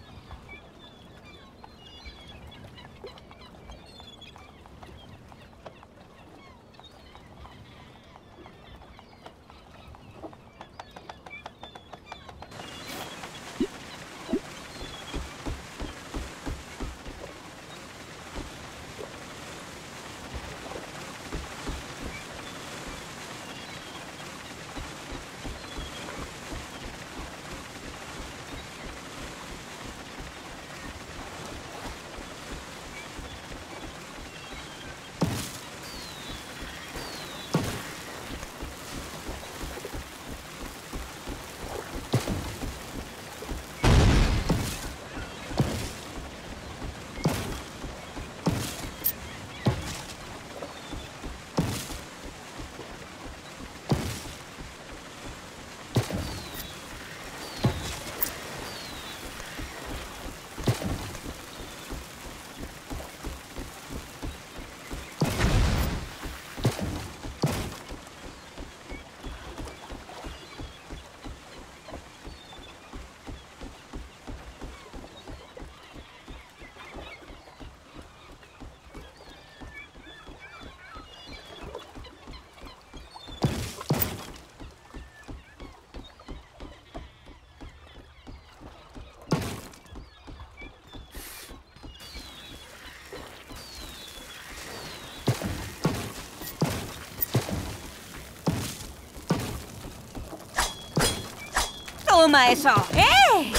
¡Toma eso! ¡Eh!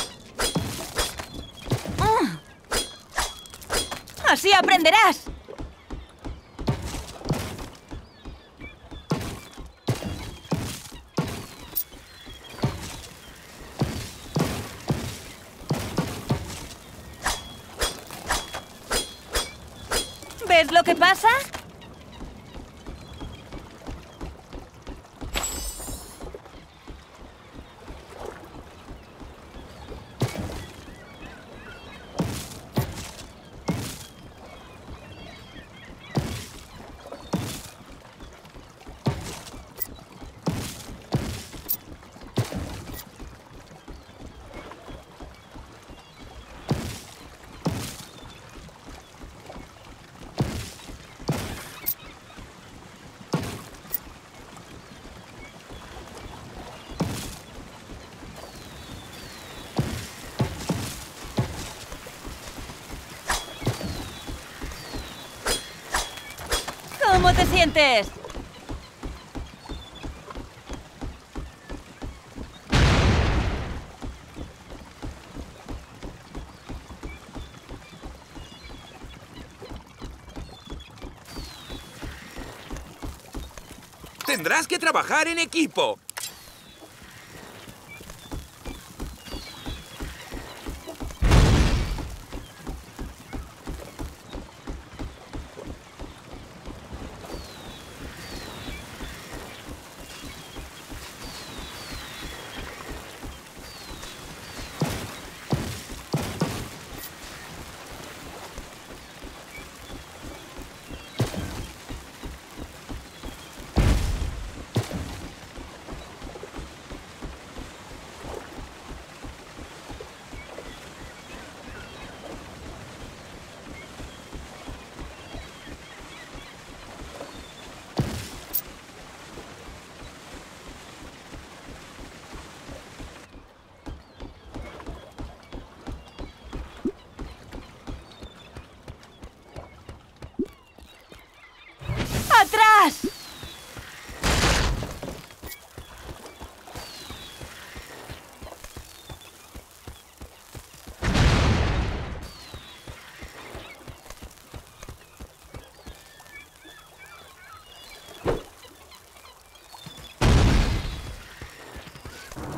¡Así aprenderás! ¿Sabes lo que pasa? ¿Cómo te sientes? Tendrás que trabajar en equipo.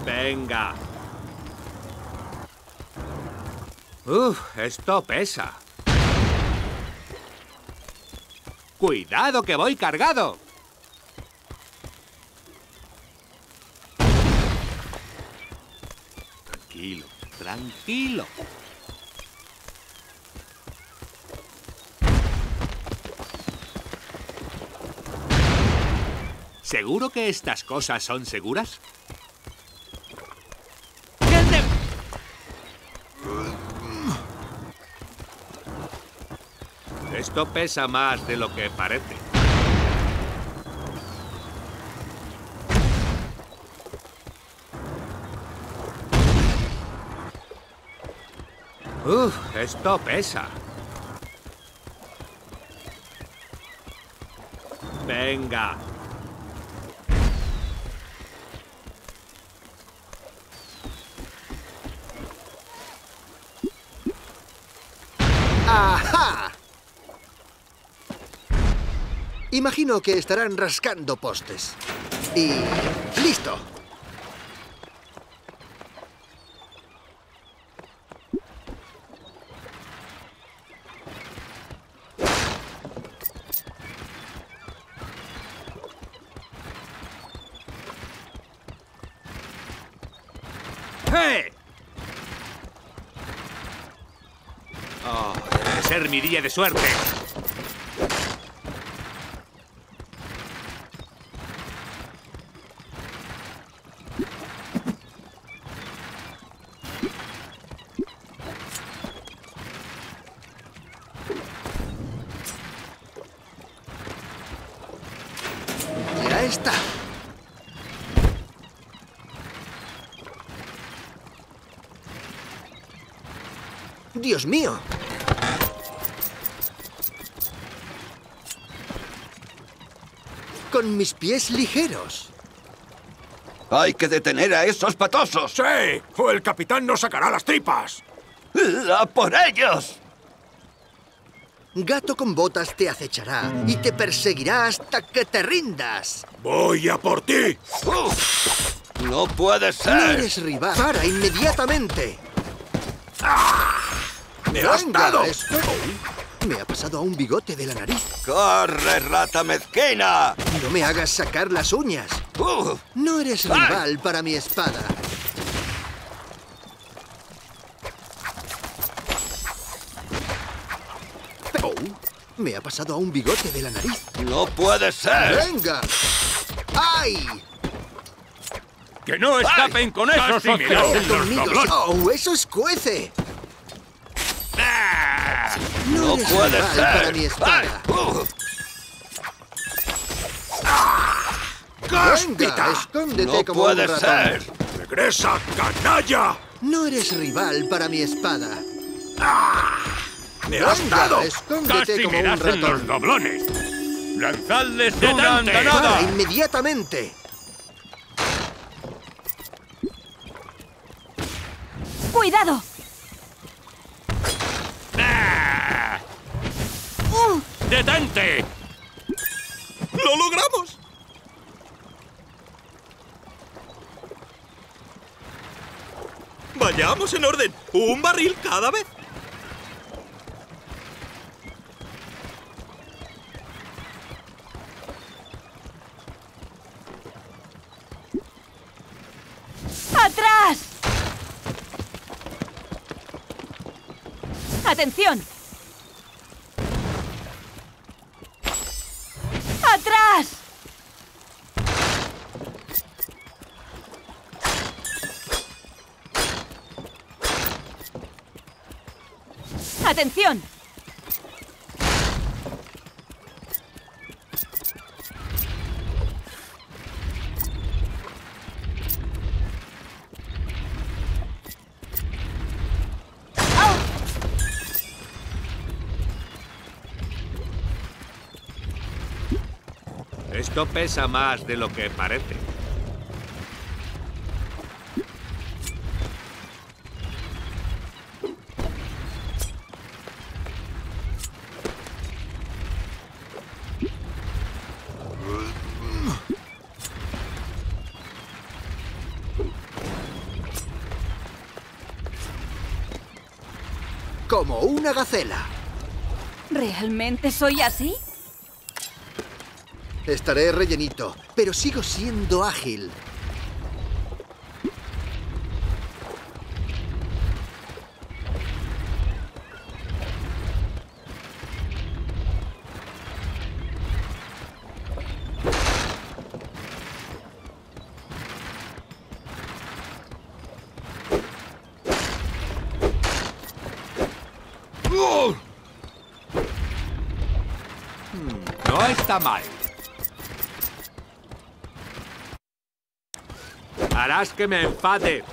Venga. Uf, esto pesa. ¡Cuidado que voy cargado! Tranquilo, tranquilo. ¿Seguro que estas cosas son seguras? Esto pesa más de lo que parece. Uf, esto pesa. Venga. ¡Ajá! Imagino que estarán rascando postes. Y... ¡listo! ¡Hey! Oh, debe ser mi día de suerte. ¡Dios mío! Con mis pies ligeros. ¡Hay que detener a esos patosos! ¡Sí! ¡O el capitán nos sacará las tripas! ¡A por ellos! Gato con botas te acechará y te perseguirá hasta que te rindas. ¡Voy a por ti! Uf, ¡no puede ser! ¡No eres rival! ¡Para inmediatamente! ¡Ah! ¡Me has dado! Esto... Me ha pasado a un bigote de la nariz. ¡Corre, rata mezquina! No me hagas sacar las uñas. Uh, no eres ay. rival para mi espada. Oh, me ha pasado a un bigote de la nariz. ¡No puede ser! ¡Venga! ¡Ay! ¡Que no escapen ay. con esos sonidos! ¡Oh, eso escuece! Ah, no, no puede ser. Para mi espada. Ay, uh. ah, ¡Cáspita! Escóndete no como puede un ratón. ser. Regresa, canalla. No eres rival para mi espada. Ah, me has dado. Escóndete Casi como me das un ratón. En los doblones. Lanzadles una andanada inmediatamente. Cuidado. ¡Detente! ¡Lo logramos! ¡Vayamos en orden! ¡Un barril cada vez! ¡Atrás! ¡Atención! ¡Atención! ¡Oh! Esto pesa más de lo que parece. Como una gacela. ¿Realmente soy así? Estaré rellenito, pero sigo siendo ágil. No está mal. Harás que me enfade.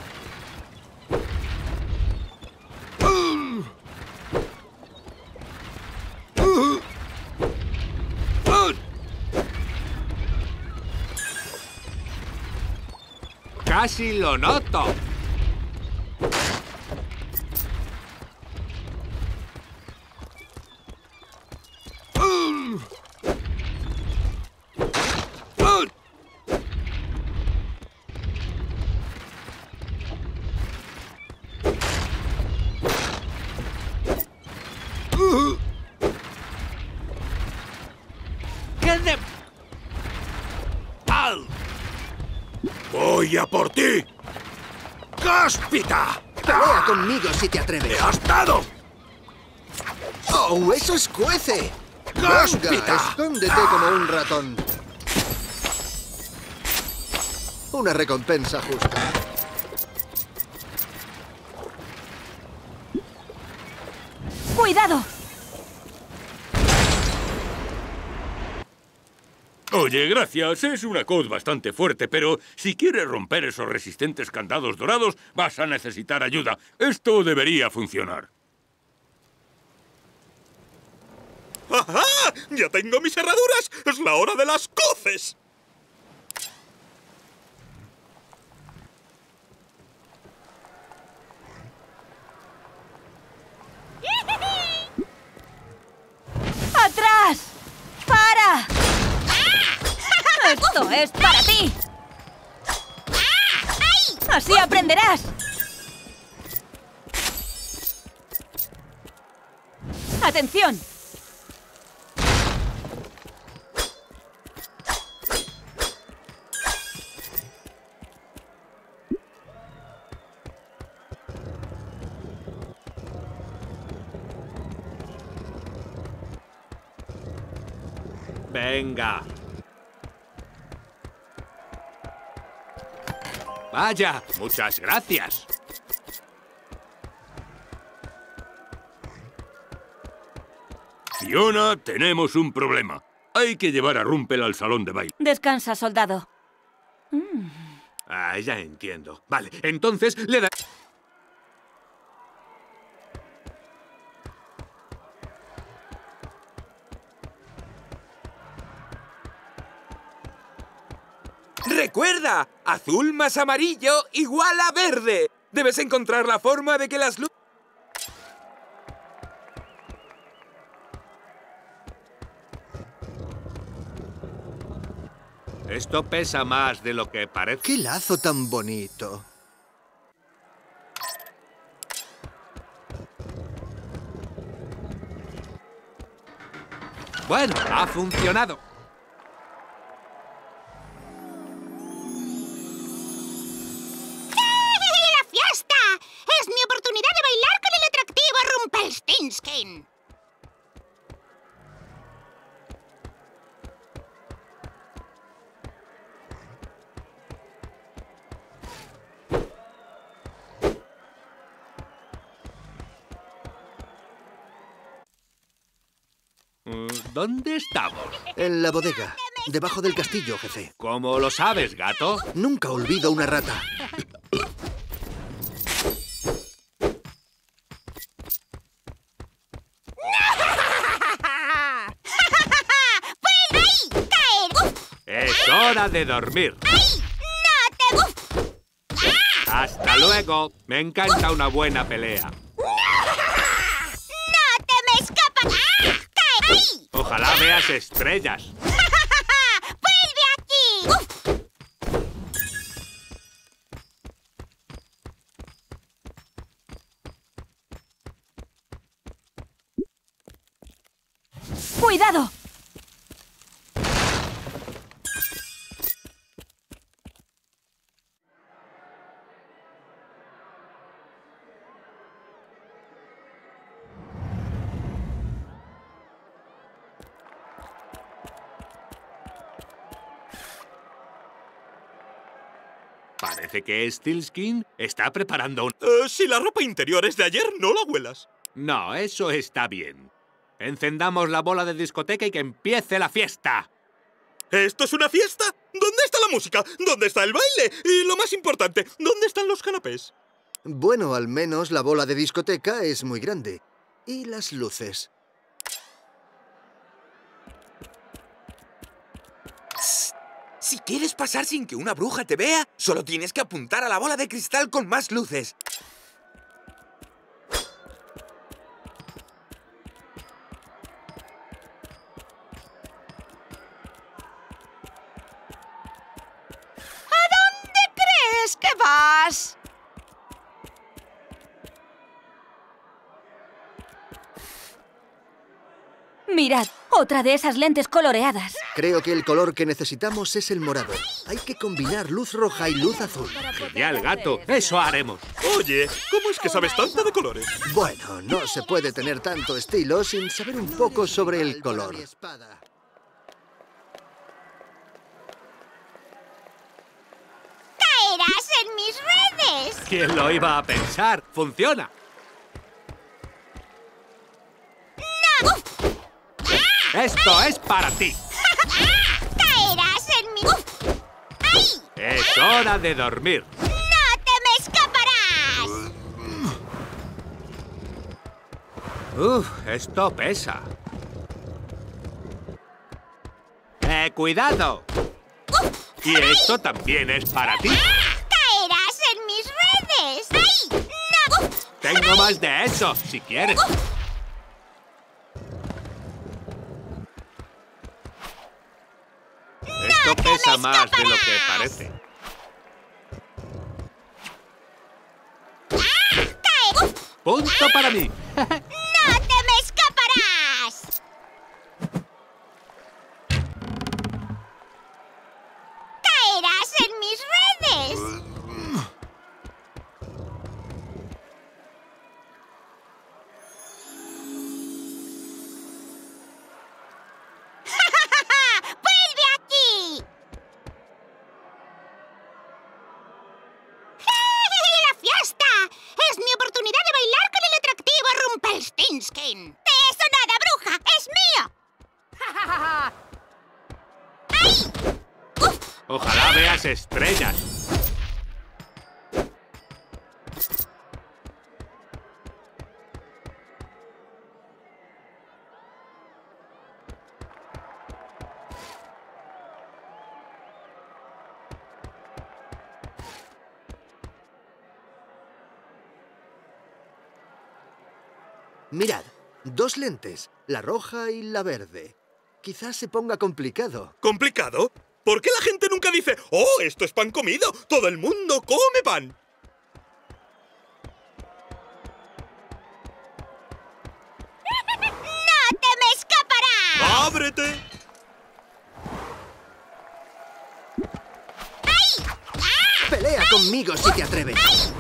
Casi lo noto. ¡Voy a por ti! ¡Cáspita! ¡Pelea conmigo si te atreves! ¡Te has dado! ¡Oh, eso escuece! ¡Cáspita! Escóndete ah. como un ratón. Una recompensa justa. ¡Cuidado! Oye, gracias. Es una cod bastante fuerte, pero si quieres romper esos resistentes candados dorados, vas a necesitar ayuda. Esto debería funcionar. ¡Ajá! ¡Ya tengo mis herraduras! ¡Es la hora de las coces! ¡Atrás! ¡Para! ¡Esto es para ti! ¡Así aprenderás! ¡Atención! Venga. Vaya, muchas gracias. Fiona, tenemos un problema. Hay que llevar a Rumpel al salón de baile. Descansa, soldado. Mm. Ah, ya entiendo. Vale, entonces le da... ¡Recuerda! Azul más amarillo igual a verde. Debes encontrar la forma de que las luces... Esto pesa más de lo que parece. ¡Qué lazo tan bonito! Bueno, ha funcionado. ¿Dónde estamos? En la bodega, debajo del castillo, jefe. ¿Cómo lo sabes, gato? Nunca olvido una rata. Es hora de dormir. ¡No te gustes! ¡Hasta luego! Me encanta una buena pelea. Ojalá veas estrellas. ¡Vuelve aquí! ¡Uf! ¡Cuidado! Parece que Steelskin está preparando un... Uh, si la ropa interior es de ayer, no la huelas. No, eso está bien. Encendamos la bola de discoteca y que empiece la fiesta. ¿Esto es una fiesta? ¿Dónde está la música? ¿Dónde está el baile? Y lo más importante, ¿dónde están los canapés? Bueno, al menos la bola de discoteca es muy grande. Y las luces. Si quieres pasar sin que una bruja te vea, solo tienes que apuntar a la bola de cristal con más luces. ¿A dónde crees que vas? Mirad, otra de esas lentes coloreadas. Creo que el color que necesitamos es el morado. Hay que combinar luz roja y luz azul. Genial, gato. Eso haremos. Oye, ¿cómo es que sabes tanto de colores? Bueno, no se puede tener tanto estilo sin saber un poco sobre el color. ¡Caerás en mis redes! ¿Quién lo iba a pensar? ¡Funciona! ¡Esto es para ti! ¡Caerás en mi... ¡Uf! ¡Ay! ¡Es hora de dormir! ¡No te me escaparás! ¡Uf! Esto pesa. ¡Eh, cuidado! Uf, y ay. Esto también es para ti. ¡Caerás en mis redes! ¡Ay! ¡No! Uf, tengo ay. Más de eso, si quieres. Uf. Esto pesa más de lo que parece. ¡Punto para mí! ¡No te me escaparás! ¡Caerás en mis redes! las estrellas. Mirad, dos lentes, la roja y la verde. Quizás se ponga complicado. ¿Complicado? ¿Por qué la gente nunca dice, oh, esto es pan comido? ¡Todo el mundo come pan! ¡No te me escaparás! ¡Ábrete! ¡Ay! ¡Ah! ¡Pelea ¡Ay! Conmigo si te atreves! ¡Ay!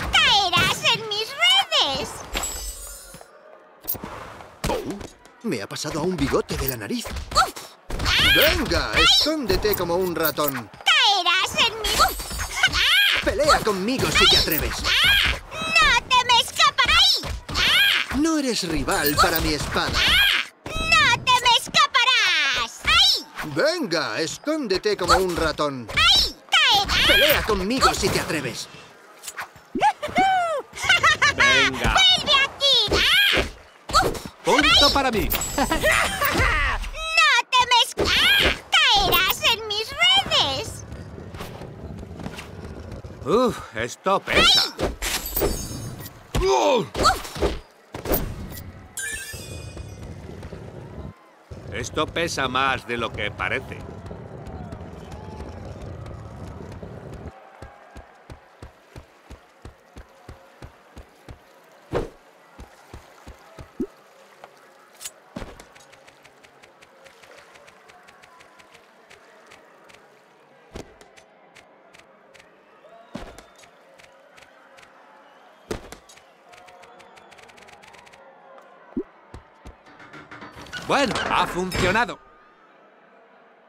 Me ha pasado a un bigote de la nariz. Uf. ¡Ah! ¡Venga! ¡Ay! ¡Escóndete como un ratón! ¡Caerás en mi... ¡Ah! ¡Pelea ¡Uf! Conmigo ¡Ay! Si te atreves! ¡Ah! ¡No te me escaparás! ¡Ah! ¡No eres rival ¡Uf! Para mi espada! ¡Ah! ¡No te me escaparás! ¡Ay! ¡Venga! ¡Escóndete como ¡Uf! Un ratón! ¡Ay! ¡Caerás! ¡Pelea conmigo ¡Uf! Si te atreves! ¡Venga! ¡Punto para mí! ¡No te me escaparás! ¡Caerás en mis redes! ¡Uf! ¡Esto pesa! ¡Oh! Esto pesa más de lo que parece. Bueno, ha funcionado.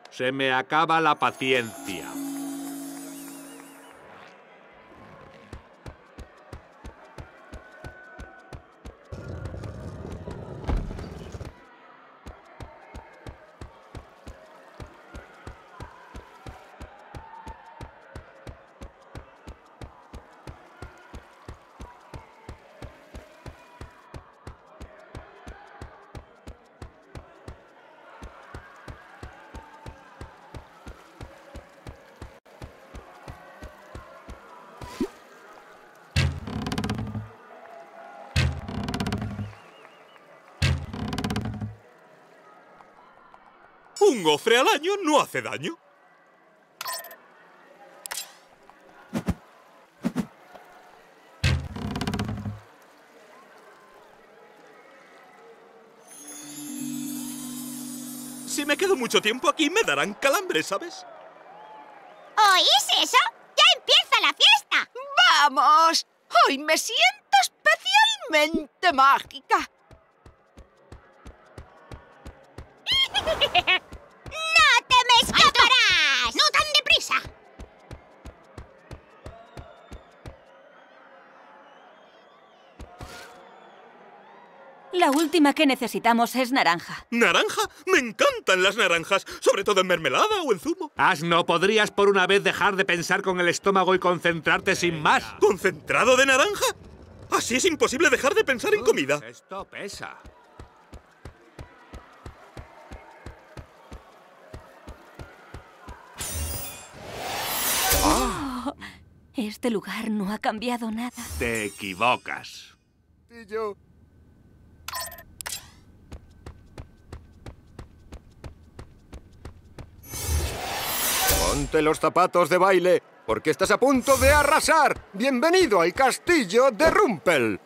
Se me acaba la paciencia. Un gofre al año no hace daño. Si me quedo mucho tiempo aquí, me darán calambres, ¿sabes? ¿Oís eso? ¡Ya empieza la fiesta! ¡Vamos! Hoy me siento especialmente mágica. ¡Escaparás! ¡No tan deprisa! La última que necesitamos es naranja. ¿Naranja? ¡Me encantan las naranjas! Sobre todo en mermelada o en zumo. Asno, ¿podrías por una vez dejar de pensar con el estómago y concentrarte sin más? ¿Concentrado de naranja? Así es imposible dejar de pensar en comida. Esto pesa. Este lugar no ha cambiado nada. Te equivocas. Y yo... Ponte los zapatos de baile, porque estás a punto de arrasar. ¡Bienvenido al castillo de Rumpel!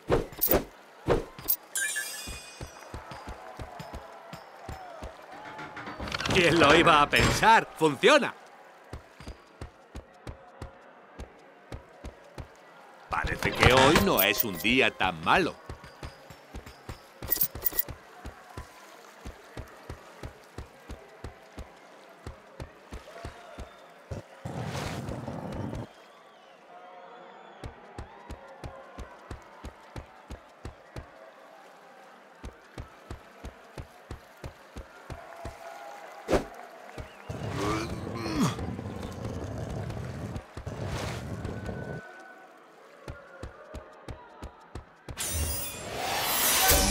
¿Quién lo iba a pensar? ¡Funciona! Parece que hoy no es un día tan malo.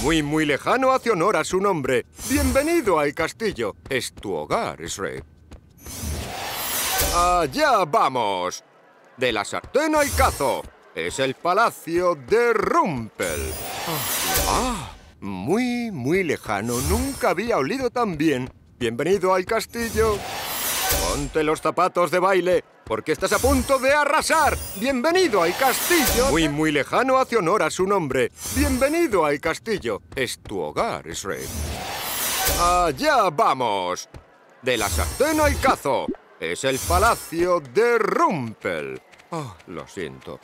muy, muy lejano hace honor a su nombre. Bienvenido al castillo. Es tu hogar, Shrek. ¡Allá vamos! De la sartén al cazo. Es el palacio de Rumpel. ¡Ah! Muy, muy lejano. Nunca había olido tan bien. Bienvenido al castillo. Ponte los zapatos de baile, porque estás a punto de arrasar. Bienvenido al castillo. Muy, muy lejano hace honor a su nombre. Bienvenido al castillo. Es tu hogar, Shrek. ¡Allá vamos! De la sartén al cazo. Es el palacio de Rumpel. Oh, lo siento.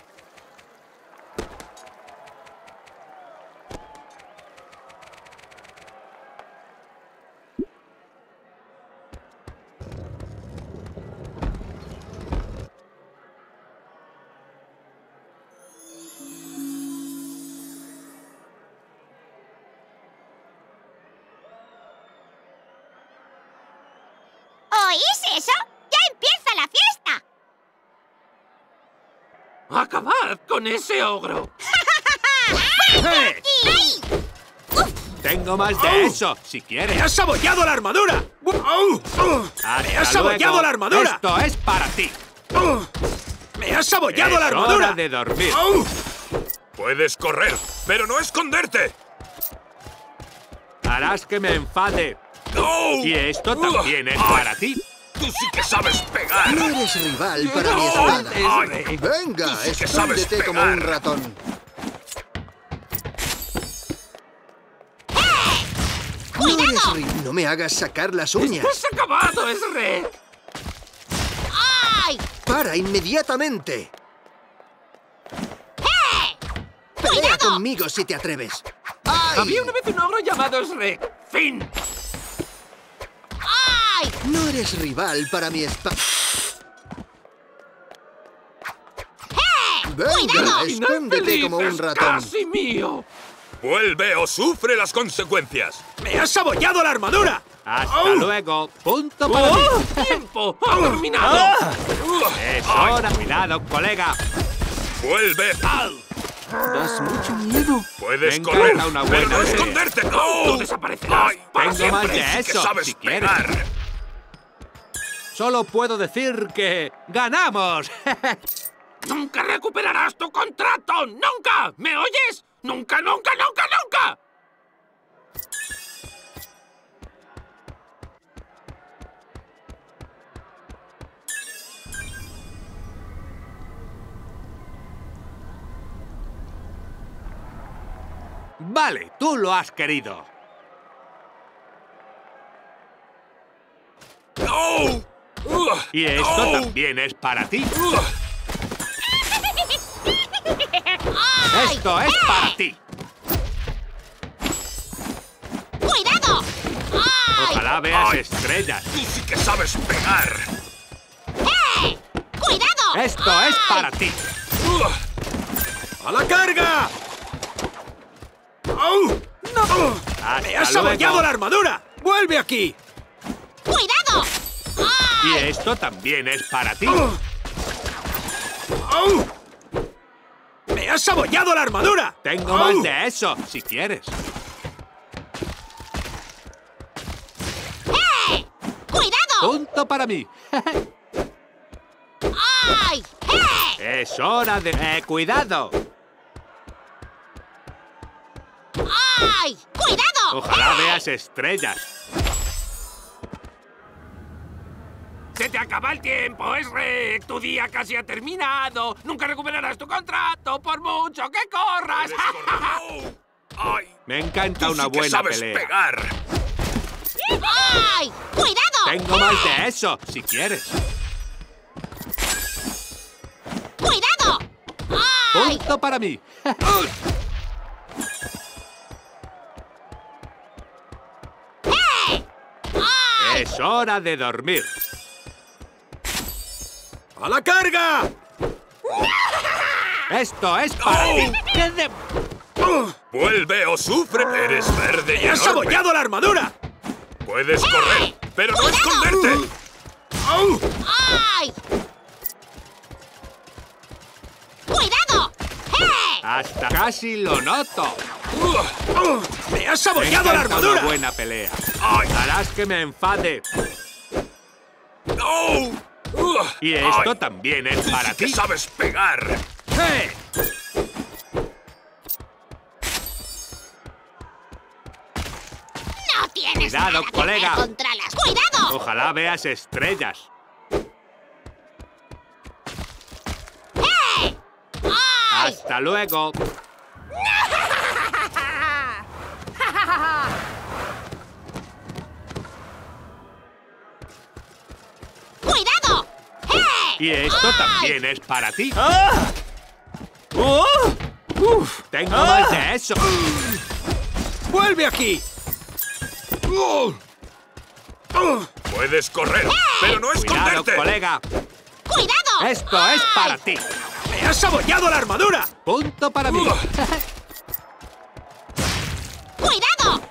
¿Oís eso? ¡Ya empieza la fiesta! ¡Acabad con ese ogro! ¡Eh! ¡Ay! ¡Tengo más de oh. eso! ¡Si quieres! ¡Me has abollado la armadura! Oh. Oh. ¡Me has abollado la armadura! ¡Esto es para ti! Oh. ¡Me has abollado la armadura! ¡Hora de dormir! Oh. Puedes correr, pero no esconderte. Harás que me enfade. ¡No! Y esto también es para ti. ¡Tú sí que sabes pegar! No eres rival para mi espada. ¡Venga, tú sí que sabes pegar como un ratón! ¡Eh! ¡Cuidado! No, no me hagas sacar las uñas. ¡Estás acabado, Shrek! ¡Ay! ¡Para inmediatamente! ¡Eh! ¡Pelea ¡Cuidado! conmigo si te atreves! ¡Ay! Había una vez un ogro llamado Shrek. ¡Fin! No eres rival para mi espada. ¡Eh! ¡Venga, escóndete como un ratón! ¡Casi mío! ¡Vuelve o sufre las consecuencias! ¡Me has abollado la armadura! ¡Hasta oh. luego! ¡Punto para ti! Oh, ¡Tiempo! ¡Ha oh. terminado! Oh. ¡Es hora, cuidado, colega! ¡Vuelve! Al. Das mucho miedo. Puedes Venga, correr, una buena pero no serie. esconderte. ¡No! ¡Tú desaparecerás! Ay, para tengo más de eso, sabes si quieres. Pegar. Solo puedo decir que ganamos. ¡Nunca recuperarás tu contrato! ¡Nunca! ¿Me oyes? ¡Nunca, nunca, nunca, nunca! Vale, tú lo has querido. ¡No! Y esto no. también es para ti. ¡Esto es eh. para ti! ¡Cuidado! Ay. Ojalá veas Ay. estrellas. ¡Tú sí que sabes pegar! ¡Eh! ¡Cuidado! ¡Esto Ay. es para ti! ¡A la carga! ¡Oh! ¡No! Oh. ¡Me has abollado la armadura! ¡Vuelve aquí! ¡Cuidado! ¡Ay! Y esto también es para ti. Oh. Oh. ¡Me has abollado la armadura! Tengo oh. más de eso, si quieres. ¡Eh! ¡Cuidado! Punto para mí. ¡Ay! ¡Eh! Es hora de... Eh, ¡Cuidado! ¡Ay! ¡Cuidado! Ojalá ¡Eh! veas estrellas. ¡Se te acaba el tiempo, Shrek! ¡Tu día casi ha terminado! ¡Nunca recuperarás tu contrato por mucho que corras! ¡Ay! Me encanta una sí buena que sabes pelea. Pegar. ¡Ay! ¡Cuidado! Tengo ¡Eh! más de eso, si quieres. ¡Cuidado! ¡Ay! Punto para mí. Es hora de dormir. ¡A la carga! Esto es para oh. ti. ¿Qué de... oh. Vuelve o sufre. Eres verde y enorme. ¡Has abollado la armadura! Puedes correr, ¡Eh! pero ¡Cuidado! no esconderte. Oh. Ay. ¡Cuidado! ¡Eh! Hasta casi lo noto. ¡Me has saboteado la armadura! Una buena pelea. Harás que me enfade. ¡No! Y esto Ay. también es para ti. ¡Sabes pegar! ¡Hey! ¡No tienes Cuidado, nada que colega. Ver contra las... ¡Cuidado! Ojalá veas estrellas. ¡Hey! Ay. ¡Hasta luego! ¡Cuidado! ¡Hey! Y esto ¡Ay! también es para ti. ¡Ah! ¡Oh! ¡Uf! Tengo ¡Ah! más de eso. ¡Vuelve aquí! ¡Oh! ¡Oh! Puedes correr, ¡Hey! pero no esconderte. Cuidado, colega. ¡Cuidado! Esto ¡Ay! es para ti. ¡Me has saboteado la armadura! Punto para mí. ¡Cuidado!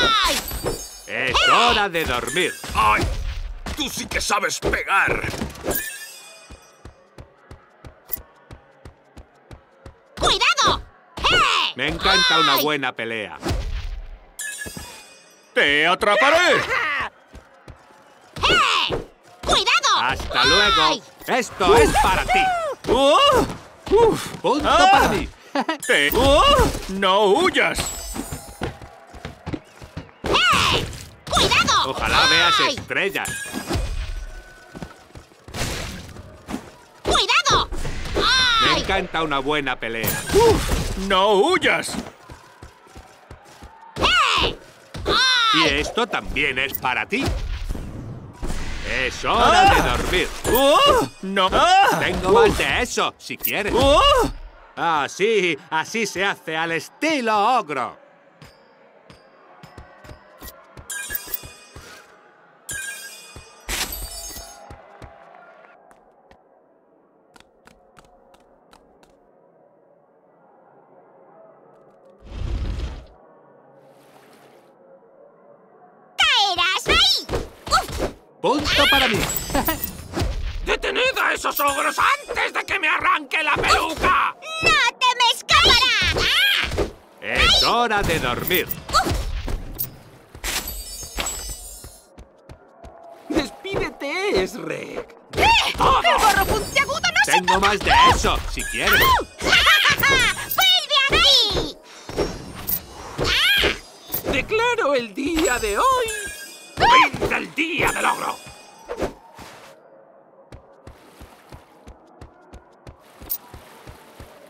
¡Ay! Es ¡Hey! hora de dormir. ¡Ay! ¡Tú sí que sabes pegar! ¡Cuidado! ¡Hey! Me encanta ¡Ay! una buena pelea. ¡Te atraparé! ¡Hey! ¡Cuidado! ¡Hasta ¡Ay! luego! ¡Esto uh! es para ti! Uh! ¡Uf! ¡Punto ah! para mí! Te... Uh! ¡No huyas! ¡Hey! ¡Cuidado! Ojalá veas ¡Ay! estrellas. ¡Cuidado! ¡Ay! Me encanta una buena pelea. ¡Uf! ¡No huyas! ¡Hey! ¡Ay! Y esto también es para ti. Es hora ¡Ah! de dormir. Uh! ¡No! ¡Ah! Tengo uh! más de eso, si quieres. Uh! Ah, sí, así se hace al estilo ogro. ¡Caerás ahí! ¡Uf! ¡Punto ¡Ah! para mí! ¡Detened a esos ogros antes de que me arranque la peluca! ¡Uf! ¡No te me escaparás! ¡Ah! ¡Es ¡Ay! hora de dormir! Uh. ¡Despídete, Shrek! ¡Eh! ¡Oh! ¡El gorro puntiagudo no Tengo se más de eso, si quieres. ¡Vuelve a mí! ¡Declaro el día de hoy! ¡Fin del día del ogro!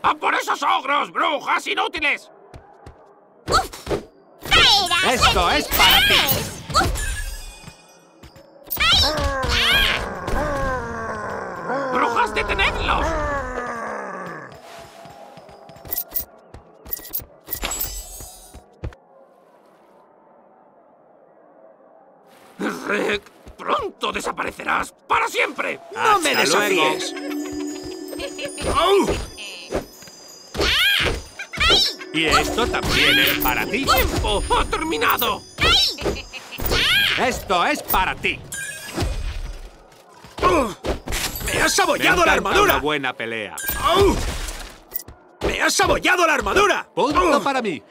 ¡A por esos ogros, brujas inútiles! ¡Uf! ¡Caerás! ¡Esto es para ti! ¡Uf! ¡Ay! ¡Ah! ¡Brujas, detenedlos! Shrek, pronto desaparecerás para siempre. ¡No Hasta me desafíes! ¡Oh! Y esto también es para ti. ¡Tiempo! ¡Ha terminado! ¡Ay! ¡Esto es para ti! ¡Oh! ¡Me has saboteado la armadura! Una buena pelea. ¡Oh! ¡Me has saboteado la armadura! ¡Punto ¡Oh! para mí!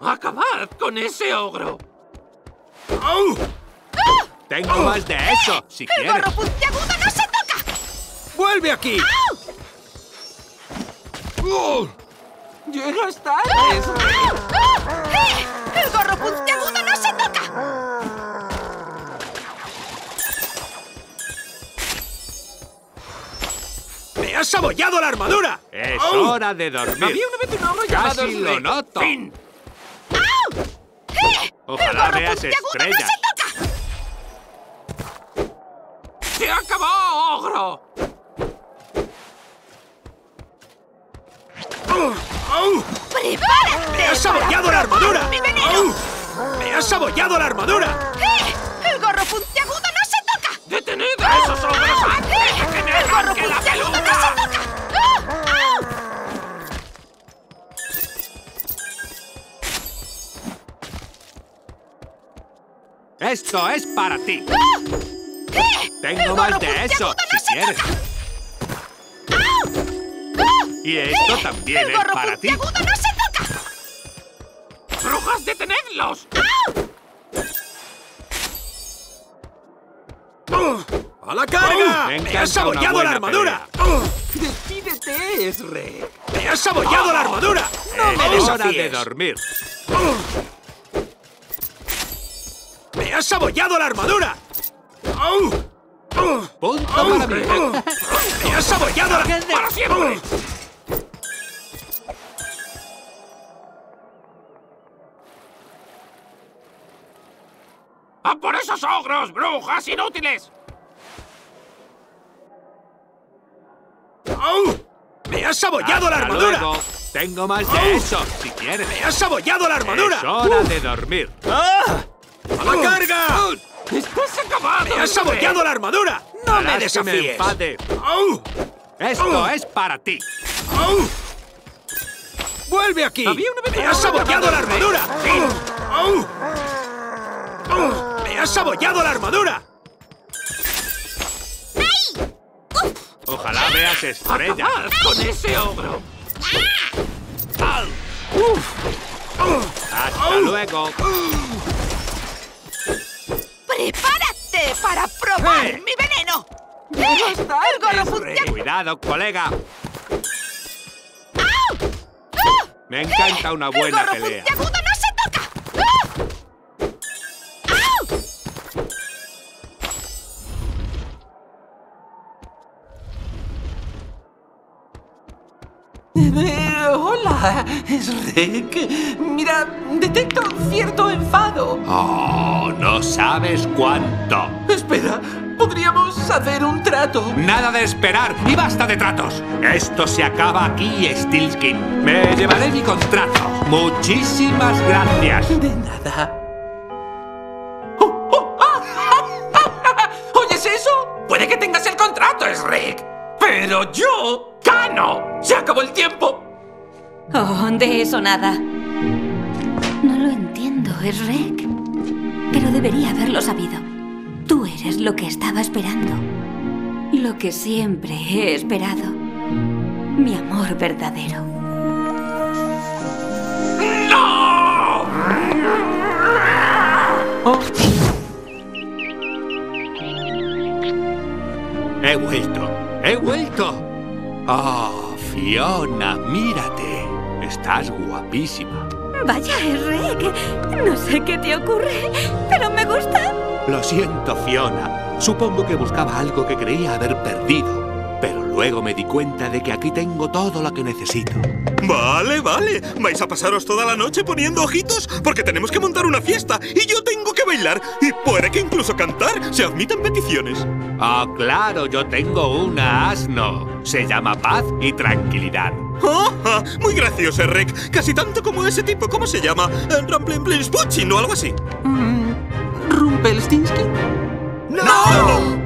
¡Acabad con ese ogro! ¡Oh! Tengo ¡Oh! más de eso, ¡Eh! si quieres. ¡El gorro puntiagudo no se toca! ¡Vuelve aquí! ¡Oh! ¡Oh! ¡Llegas tarde! ¡Au! ¡Au! ¡Eh! ¡El gorro puntiagudo no se toca! ¡Me has saboteado la armadura! ¡Es ¡Au! hora de dormir! ¡Había una vez un ogro llamado Shrek! ¡Casi lo noto! ¡Fin! ¡Au! ¡Eh! ¡Ojalá veas estrellas! ¡El gorro puntiagudo no se toca! ¡Se acabó, ogro! ¡Oh! ¡Prepárate! ¡Me has saboteado la armadura! ¡Mi veneno! ¡Oh! ¡Me has saboteado la armadura! ¡Eh! ¡El gorro puntiagudo no se toca! ¡Detened a ¡Oh! esos ogros ¡Oh! antes de que me ¡El gorro puntiagudo no se toca! ¡Oh! ¡Oh! ¡Esto es para ti! ¡Oh! ¡Eh! ¡Tengo más de eso, no si quieres! ¡Oh! ¡Oh! Y esto ¿Eh? también es para ti. ¡El gorro puntiagudo no se toca! ¡Brujas, detenedlos! ¡Uh! ¡A la carga! Uh, ¡Me has saboreado la armadura! Uh. ¡Despídete, Esre! ¡Me has saboreado oh. la armadura! ¡No eh, me es hora de dormir! Uh. ¡Me has saboreado la armadura! Uh. Uh. ¡Punto uh. para mí! Uh. ¡Me has saboreado la armadura! ¡Para siempre! Uh. ¡A por esos ogros, brujas inútiles! ¡Oh! ¡Me has saboreado la armadura! Luego. Tengo más de oh. eso, si quieres. ¡Me has saboreado la armadura! ¡Es hora uh. de dormir! ¡Ah! ¡A la uh. carga! Uh. ¡Estás acabado! ¡Me has saboreado la armadura! ¡No me desafíes! Me oh. ¡Esto oh. es para ti! Oh. ¡Vuelve aquí! ¡Me has saboreado la armadura! ¡Oh! ¡Oh! ¡Me has saboreado la armadura! ¡Ay! Ojalá veas estrellas con ese ogro. ¡Ah! ¡Hasta luego! ¡Prepárate para probar eh. mi veneno! ¡Eh! ¡El gorro puntiagudo! ¡Cuidado, colega! ¡Ah! ¡Ah! Me encanta una buena ¡El gorro pelea. Puntiagudo no se toca! ¡Ah! Eh, hola, Shrek. Mira, detecto cierto enfado. Oh, no sabes cuánto. Espera, podríamos hacer un trato. Nada de esperar y basta de tratos. Esto se acaba aquí, Steelskin. Me llevaré mi contrato. Muchísimas gracias. De nada. Oh, oh, ah, ah, ah, ah. ¿Oyes eso? Puede que tengas el contrato, Shrek. Pero yo... ¡Cano! ¡Se acabó el tiempo! Oh, de eso nada. No lo entiendo, Shrek. Pero debería haberlo sabido. Tú eres lo que estaba esperando. Lo que siempre he esperado. Mi amor verdadero. ¡No! Oh. He vuelto. ¡He vuelto! ¡Oh, Fiona, mírate! Estás guapísima. Vaya, Shrek. No sé qué te ocurre, pero me gusta. Lo siento, Fiona. Supongo que buscaba algo que creía haber perdido. Pero luego me di cuenta de que aquí tengo todo lo que necesito. Vale, vale. ¿Vais a pasaros toda la noche poniendo ojitos? Porque tenemos que montar una fiesta y yo tengo que bailar. Y puede que incluso cantar. Se admiten peticiones. Ah, oh, claro. Yo tengo una asno. Se llama Paz y Tranquilidad. Oh, oh, muy gracioso, Shrek. Casi tanto como ese tipo. ¿Cómo se llama? Rumpelstiltskin o algo así. Mm, ¿Rumpelstiltskin? ¡No! ¡No!